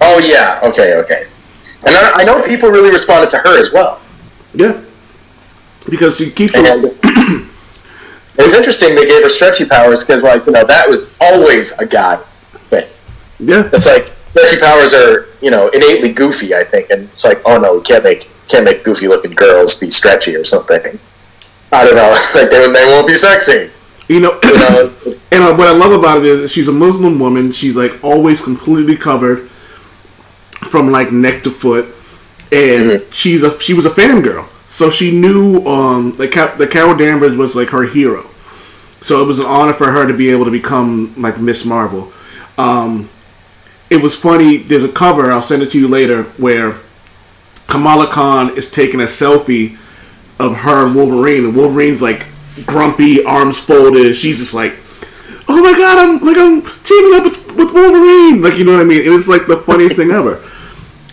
Oh, yeah. Okay. And I know people really responded to her as well. Yeah. Because she keeps... It was interesting they gave her stretchy powers because, like, you know, that was always a god thing. Yeah. It's like, stretchy powers are, you know, innately goofy, I think. And it's like, oh, no, we can't make goofy-looking girls be stretchy or something. I don't know. Like, they won't be sexy. You know, and what I love about it is she's a Muslim woman. She's, like, always completely covered from, like, neck to foot, and she was a fangirl, so she knew the Carol Danvers was, like, her hero, so it was an honor for her to be able to become, like, Miss Marvel. it was funny. There's a cover, I'll send it to you later, where Kamala Khan is taking a selfie of her and Wolverine, and Wolverine's like grumpy, arms folded, and she's just like, "Oh my god, I'm teaming up with Wolverine," like, you know what I mean? It was like the funniest thing ever.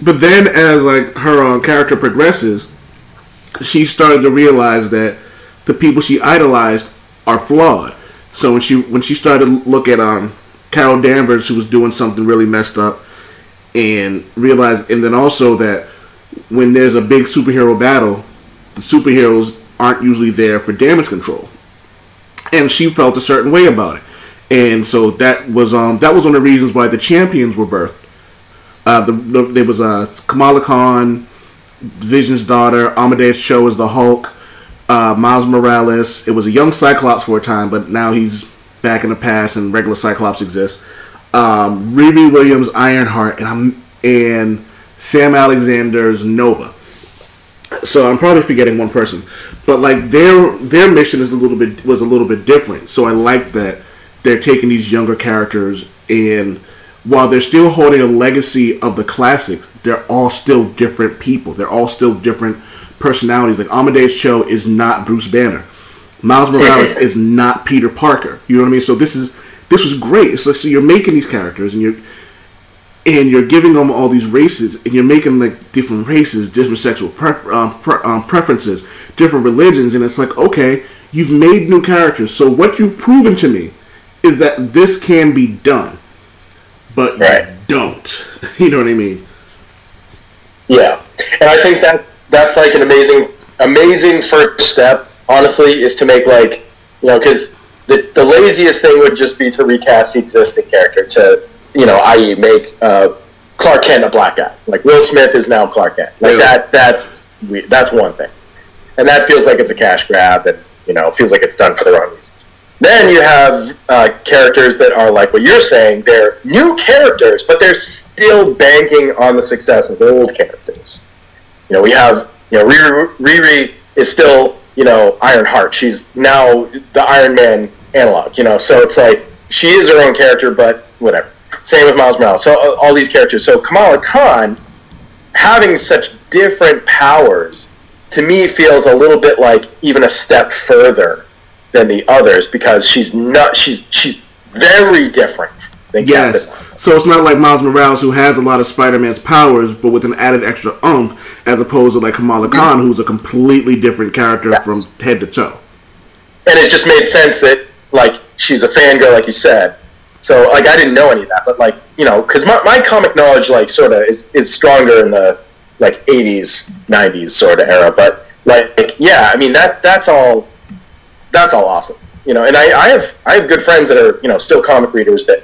But then, as like her character progresses, she started to realize that the people she idolized are flawed. So when she started to look at Carol Danvers, who was doing something really messed up, and realized, and then also that when there's a big superhero battle, the superheroes aren't usually there for damage control, and she felt a certain way about it. And so that was one of the reasons why the Champions were birthed. There was Kamala Khan, Vision's daughter, Amadeus Cho as the Hulk, Miles Morales. It was a young Cyclops for a time, but now he's back in the past and regular Cyclops exists. Riri Williams' Ironheart, and Sam Alexander's Nova. So I'm probably forgetting one person, but like their mission was a little bit different. So I like that they're taking these younger characters, and while they're still holding a legacy of the classics, they're all still different people. They're all still different personalities. Like Amadeus Cho is not Bruce Banner. Miles Morales is not Peter Parker. You know what I mean? So this was great. So you're making these characters, and you're giving them all these races, and you're making like different races, different sexual preferences, different religions, and it's like, okay, you've made new characters. So what you've proven to me is that this can be done, but you don't. You know what I mean? Yeah, and I think that's like an amazing first step. Honestly, is to make like, you know, because the laziest thing would just be to recast the existing character to, you know, i.e. make Clark Kent a black guy. Like Will Smith is now Clark Kent. Like that's one thing, and that feels like it's a cash grab, and you know, feels like it's done for the wrong reasons. Then you have characters that are like what you're saying. They're new characters, but they're still banking on the success of the old characters. You know, we have, you know, Riri is still, you know, Ironheart. She's now the Iron Man analog, you know, so it's like she is her own character, but whatever. Same with Miles Morales. So all these characters. So Kamala Khan having such different powers to me feels a little bit like even a step further than the others, because she's very different than Captain. So it's not like Miles Morales, who has a lot of Spider-Man's powers, but with an added extra oomph, as opposed to like Kamala Khan, who's a completely different character from head to toe. And it just made sense that like she's a fangirl, like you said. So like I didn't know any of that, but like, you know, because my comic knowledge like sort of is stronger in the like 80s, 90s sort of era. But like yeah, I mean that's all awesome, you know. And I have good friends that are, you know, still comic readers that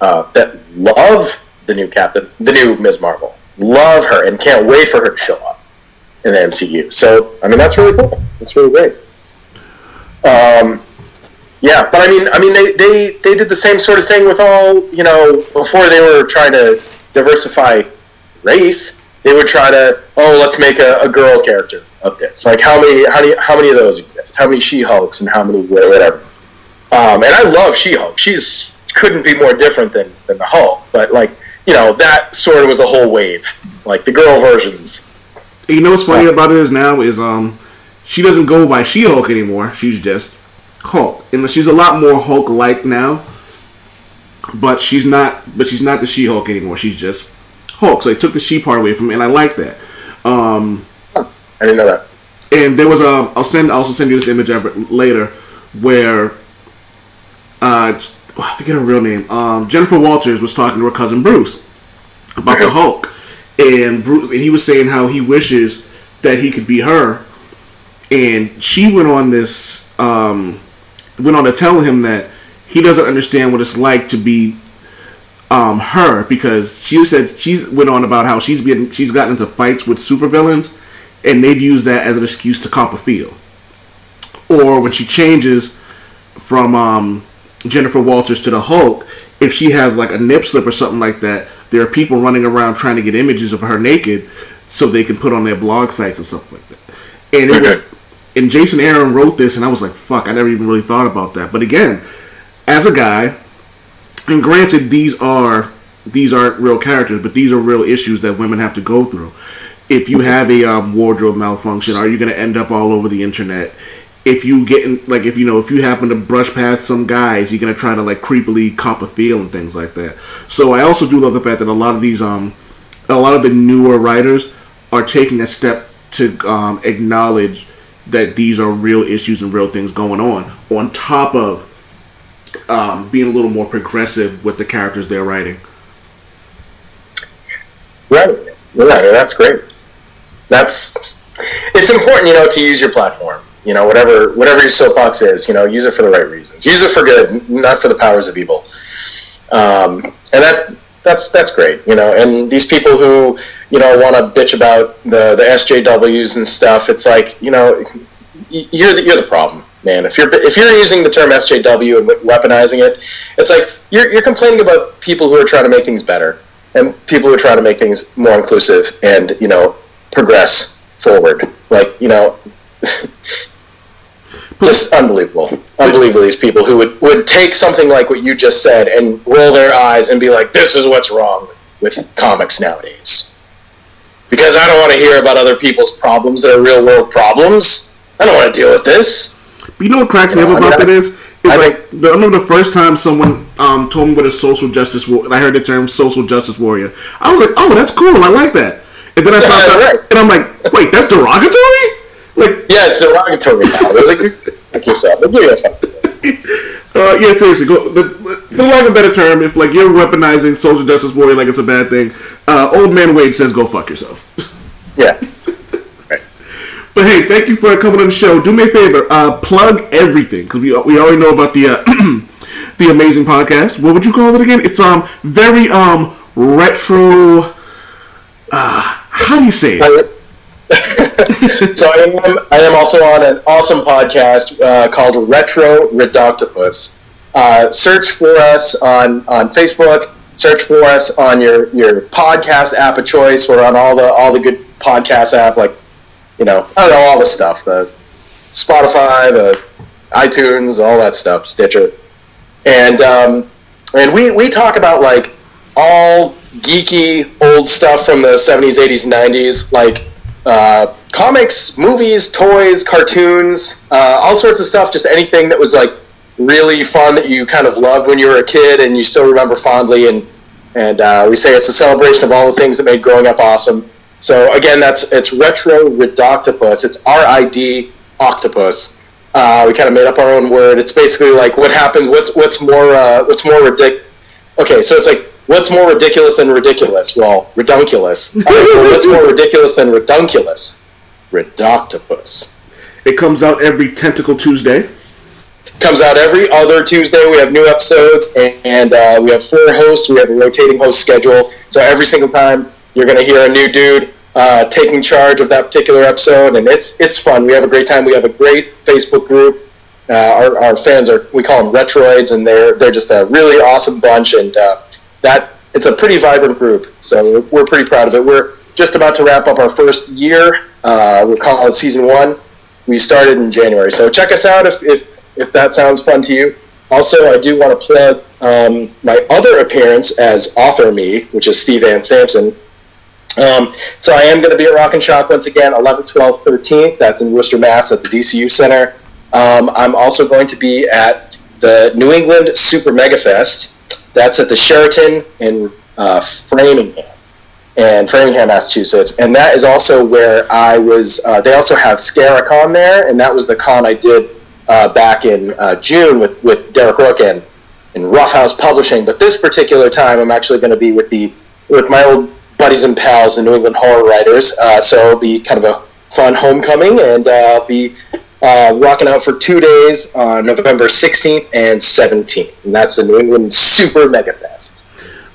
love the new Captain, the new Ms. Marvel, love her, and can't wait for her to show up in the MCU. So I mean that's really cool. That's really great. Yeah, but I mean they did the same sort of thing with all, you know, before they were trying to diversify race, they would try to, oh, let's make a girl character of this. Like how many of those exist? How many She-Hulks and how many whatever? And I love She-Hulk. She's couldn't be more different than the Hulk, but like, you know, that sort of was a whole wave, like the girl versions. You know what's funny about it is now is she doesn't go by She-Hulk anymore. She's just Hulk, and she's a lot more Hulk-like now. But she's not the She-Hulk anymore. She's just Hulk. So they took the she part away from me, and I like that. I didn't know that. And there was a I'll also send you this image later where I forget her real name. Jennifer Walters was talking to her cousin Bruce about the Hulk, and he was saying how he wishes that he could be her, and she went on this. Went on to tell him that he doesn't understand what it's like to be her, because she said she's gotten into fights with supervillains, and they've used that as an excuse to cop a feel. Or when she changes from Jennifer Walters to the Hulk, if she has like a nip slip or something like that, there are people running around trying to get images of her naked so they can put on their blog sites and stuff like that. And it was. And Jason Aaron wrote this, and I was like, fuck, I never even really thought about that. But again, as a guy, and granted, these are these aren't real characters, but these are real issues that women have to go through. If you have a wardrobe malfunction, are you going to end up all over the internet? If you get in, like, if you know, if you happen to brush past some guys, you're going to try to, like, creepily cop a feel and things like that. So I also do love the fact that a lot of these, a lot of the newer writers are taking a step to acknowledge that these are real issues and real things going on top of being a little more progressive with the characters they're writing. Right. Yeah, that's great. That's, it's important, you know, to use your platform. You know, whatever your soapbox is, you know, use it for the right reasons. Use it for good, not for the powers of evil. And that's great, you know. And these people who, you know, want to bitch about the SJWs and stuff, it's like, you know, you're the problem, man. If you're using the term SJW and weaponizing it, it's like you're complaining about people who are trying to make things better and people who are trying to make things more inclusive and, you know, progress forward. Like, you know. Just unbelievable. Unbelievable, these people who would take something like what you just said and roll their eyes and be like, this is what's wrong with comics nowadays. Because I don't want to hear about other people's problems that are real-world problems. I don't want to deal with this. But you know what cracks me up about that is? I remember the first time someone told me what a social justice warrior, I heard the term social justice warrior. I was like, oh, that's cool. I like that. And then I found out, right. And I'm like, wait, that's derogatory? Like, yeah, it's derogatory now. Like yourself. Like, yeah, seriously. Go, for lack of a better term, if like you're weaponizing social justice warrior like it's a bad thing, old man Wade says go fuck yourself. Yeah. Right. But hey, thank you for coming on the show. Do me a favor, plug everything, because we already know about the the amazing podcast. What would you call it again? It's very retro. How do you say it? So I am also on an awesome podcast called Retro Redoctopus. Search for us on Facebook. Search for us on your podcast app of choice. We're on all the good podcast app, like, you know, I don't know, all the stuff, the Spotify, the iTunes, all that stuff, Stitcher, and we talk about like all geeky old stuff from the 70s, 80s, 90s, like. Comics, movies, toys, cartoons, all sorts of stuff, just anything that was like really fun that you kind of loved when you were a kid and you still remember fondly, and we say it's a celebration of all the things that made growing up awesome. So again, it's Retro Redoctopus. It's R-I-D octopus. We kind of made up our own word. It's basically like what happens, what's more ridiculous. Okay, so it's like, what's more ridiculous than ridiculous? Well, redunculous. Right, well, what's more ridiculous than redunculous? Redoctopus. It comes out every Tentacle Tuesday. Comes out every other Tuesday. We have new episodes, and we have four hosts. We have a rotating host schedule. So every single time, you're going to hear a new dude taking charge of that particular episode, and it's fun. We have a great time. We have a great Facebook group. Our fans are, we call them Retroids, and they're just a really awesome bunch, and that it's a pretty vibrant group, so we're pretty proud of it. We're just about to wrap up our first year. We're calling it season 1. We started in January, so check us out if that sounds fun to you. Also, I do want to plug my other appearance as Author Me, which is Steve Ann Sampson. So I am going to be at Rock and Shock once again, 11th, 12th, 13th. That's in Worcester, Mass. At the DCU Center. I'm also going to be at the New England Super Mega Fest. That's at the Sheraton in Framingham, Massachusetts. And that is also where I was, they also have Scaricon there, and that was the con I did back in June with Derek Rook and Roughhouse Publishing. But this particular time, I'm actually going to be with my old buddies and pals, the New England Horror Writers. So it'll be kind of a fun homecoming, and I'll be rocking out for 2 days on November 16th and 17th, and that's the New England Super Mega Fest.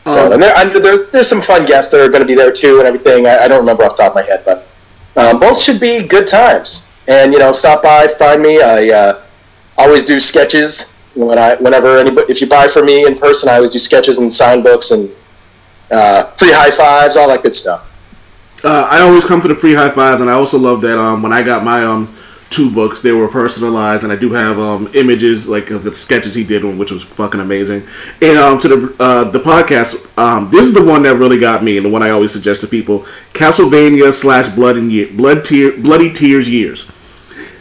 So, and there's some fun guests that are going to be there too, and everything. I don't remember off the top of my head, but both should be good times. And you know, stop by, find me. I always do sketches whenever anybody. If you buy from me in person, I always do sketches and sign books and free high fives, all that good stuff. I always come for the free high fives, and I also love that when I got my two books. They were personalized, and I do have images like of the sketches he did, which was fucking amazing. And to the podcast, this is the one that really got me, and the one I always suggest to people: Castlevania/Bloody Tears Years.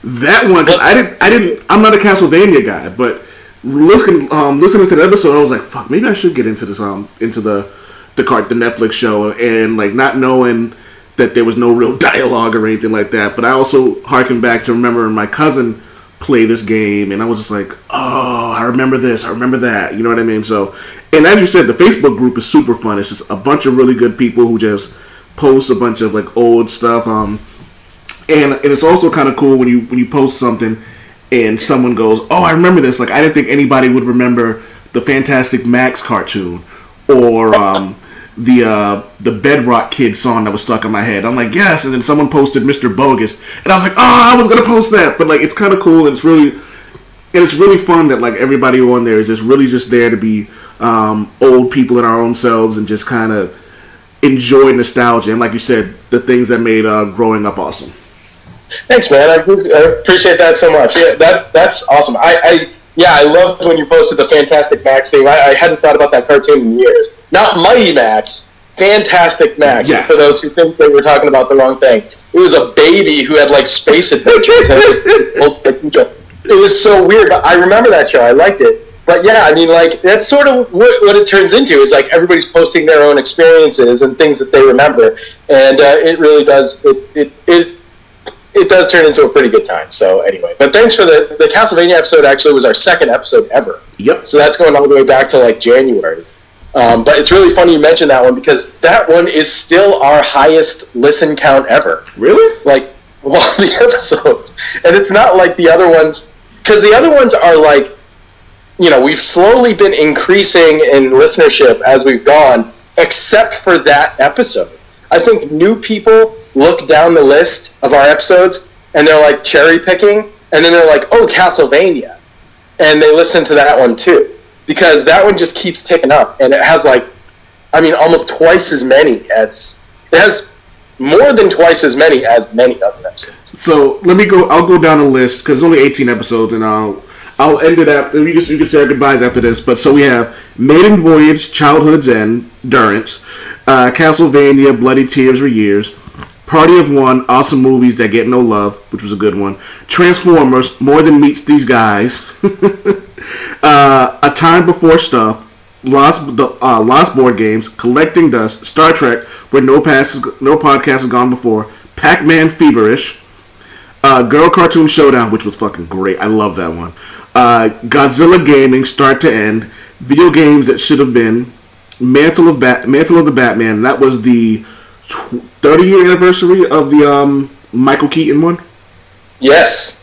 That one, I didn't. I'm not a Castlevania guy, but listening to the episode, I was like, fuck, maybe I should get into this into the Netflix show, and like not knowing that there was no real dialogue or anything like that. But I also harken back to remembering my cousin play this game, and I was just like, oh, I remember this, I remember that. You know what I mean? So, and as you said, the Facebook group is super fun. It's just a bunch of really good people who just post a bunch of like old stuff. And it's also kind of cool when you post something and someone goes, oh, I remember this. Like, I didn't think anybody would remember the Fantastic Max cartoon or the Bedrock Kid song that was stuck in my head. I'm like, yes. And then someone posted Mr. Bogus. And I was like, oh, I was going to post that. But, like, it's kind of cool. And it's really fun that, like, everybody on there is just really just there to be old people in our own selves and just kind of enjoy nostalgia. And like you said, the things that made growing up awesome. Thanks, man. I appreciate that so much. Yeah, that's awesome. I loved when you posted the Fantastic Max thing. I hadn't thought about that cartoon in years. Not Mighty Max, Fantastic Max. Yes. For those who think they were talking about the wrong thing, it was a baby who had like space adventures. It was so weird. I remember that show. I liked it. But yeah, I mean, like, that's sort of what it turns into is like everybody's posting their own experiences and things that they remember, and it really does. It does turn into a pretty good time. So anyway, but thanks for the Castlevania episode. Actually, was our second episode ever. Yep. So that's going all the way back to like January. But it's really funny you mentioned that one because that one is still our highest listen count ever. Really? Like of all the episodes, and it's not like the other ones because the other ones are like, you know, we've slowly been increasing in listenership as we've gone, except for that episode. I think new people look down the list of our episodes and they're like cherry picking and then they're like, oh, Castlevania, and they listen to that one too because that one just keeps ticking up and it has like, I mean, almost twice as many as it has more than twice as many other episodes. So let me go, I'll go down the list because there's only 18 episodes and I'll end it up. You can say our goodbyes after this, but so we have Maiden Voyage, Childhood's End, Durance, Castlevania, Bloody Tears for Years, Party of One, Awesome Movies That Get No Love, which was a good one. Transformers, More Than Meets These Guys. A Time Before Stuff, Lost Board Games, Collecting Dust, Star Trek, Where No Podcast Has Gone Before, Pac-Man Feverish, Girl Cartoon Showdown, which was fucking great. I love that one. Godzilla Gaming, Start to End, Video Games That Should Have Been, Mantle of the Batman. That was the 30-year anniversary of the Michael Keaton one? Yes.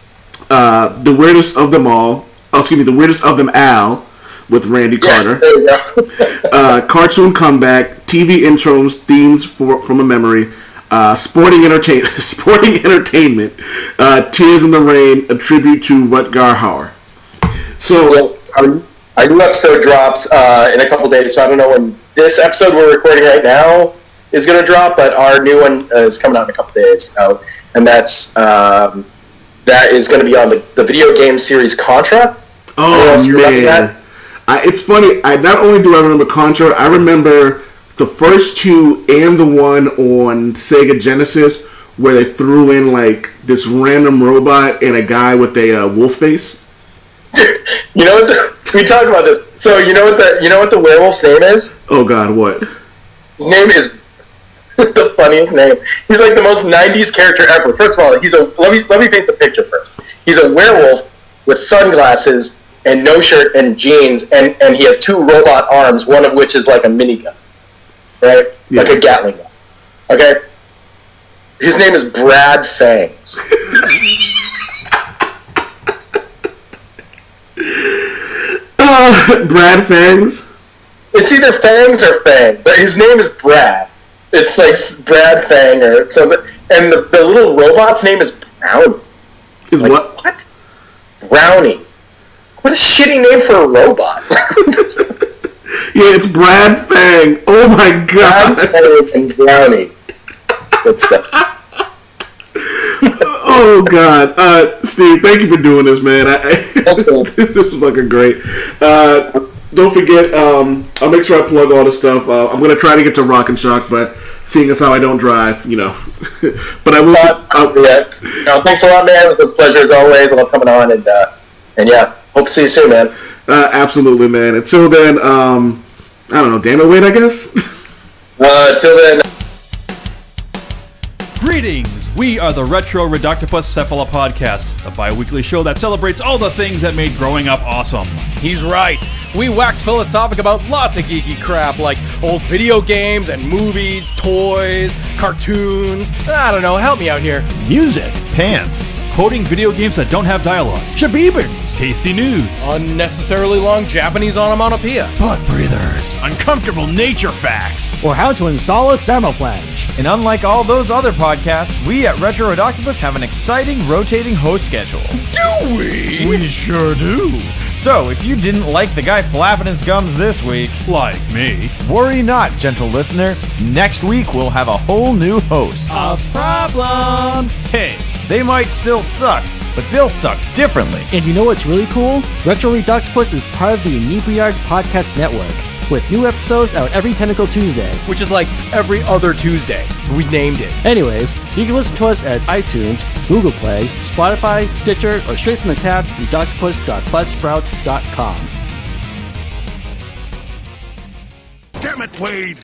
The Weirdest of Them All. Oh, excuse me, The Weirdest of Them Al with Randy Carter. There you go. Cartoon Comeback, TV Intros, Themes from a Memory, Sporting Entertainment, Tears in the Rain, A Tribute to Rutger Hauer. So, our new episode drops in a couple days, so I don't know when this episode we're recording right now is going to drop, but our new one is coming out in a couple days, and that's that is going to be on the video game series Contra. Oh man, it's funny. I not only do I remember Contra, I remember the first two and the one on Sega Genesis where they threw in like this random robot and a guy with a wolf face. Dude, you know what we talked about this. So you know what the werewolf's name is? Oh God, what? His name is. The funniest name. He's like the most 90s character ever. First of all, let me paint the picture first. He's a werewolf with sunglasses and no shirt and jeans, and he has two robot arms, one of which is like a minigun, right? Yeah. Like a Gatling gun. Okay? His name is Brad Fangs. Brad Fangs? It's either Fangs or Fang, but his name is Brad. It's like Brad Fang or something. And the little robot's name is Brownie. Is like, what? Brownie. What a shitty name for a robot. Yeah, it's Brad Fang. Oh my God. Brad Fang and Brownie. Good stuff. Oh God, Steve, thank you for doing this, man. This is fucking great. Don't forget, I'll make sure I plug all the stuff. I'm gonna try to get to Rock and Shock, but seeing as how I don't drive, you know. But I will. No, thanks a lot, man. It was a pleasure as always. I love coming on, and yeah, hope to see you soon, man. Absolutely, man. Until then, I don't know. Damn it, wait, I guess. Till then. Greetings. We are the Retro Redoctopus Cephala Podcast, a bi-weekly show that celebrates all the things that made growing up awesome. He's right. We wax philosophic about lots of geeky crap like old video games and movies, toys, cartoons, I don't know, help me out here. Music. Pants. Quoting video games that don't have dialogues. Shabibans. Tasty news. Unnecessarily long Japanese onomatopoeia. Butt breathers. Uncomfortable nature facts. Or how to install a samoplange. And unlike all those other podcasts, we at Retro Redoctopus have an exciting rotating host schedule. Do we? We sure do. So, if you didn't like the guy flapping his gums this week, like me, worry not, gentle listener. Next week, we'll have a whole new host of problems. Hey, they might still suck, but they'll suck differently. And you know what's really cool? Retro Redoctopus is part of the Inebriard Podcast Network, with new episodes out every Tentacle Tuesday. Which is like every other Tuesday. We named it. Anyways, you can listen to us at iTunes, Google Play, Spotify, Stitcher, or straight from the tab, redoctopus.buzzsprout.com. Damn it, Wade!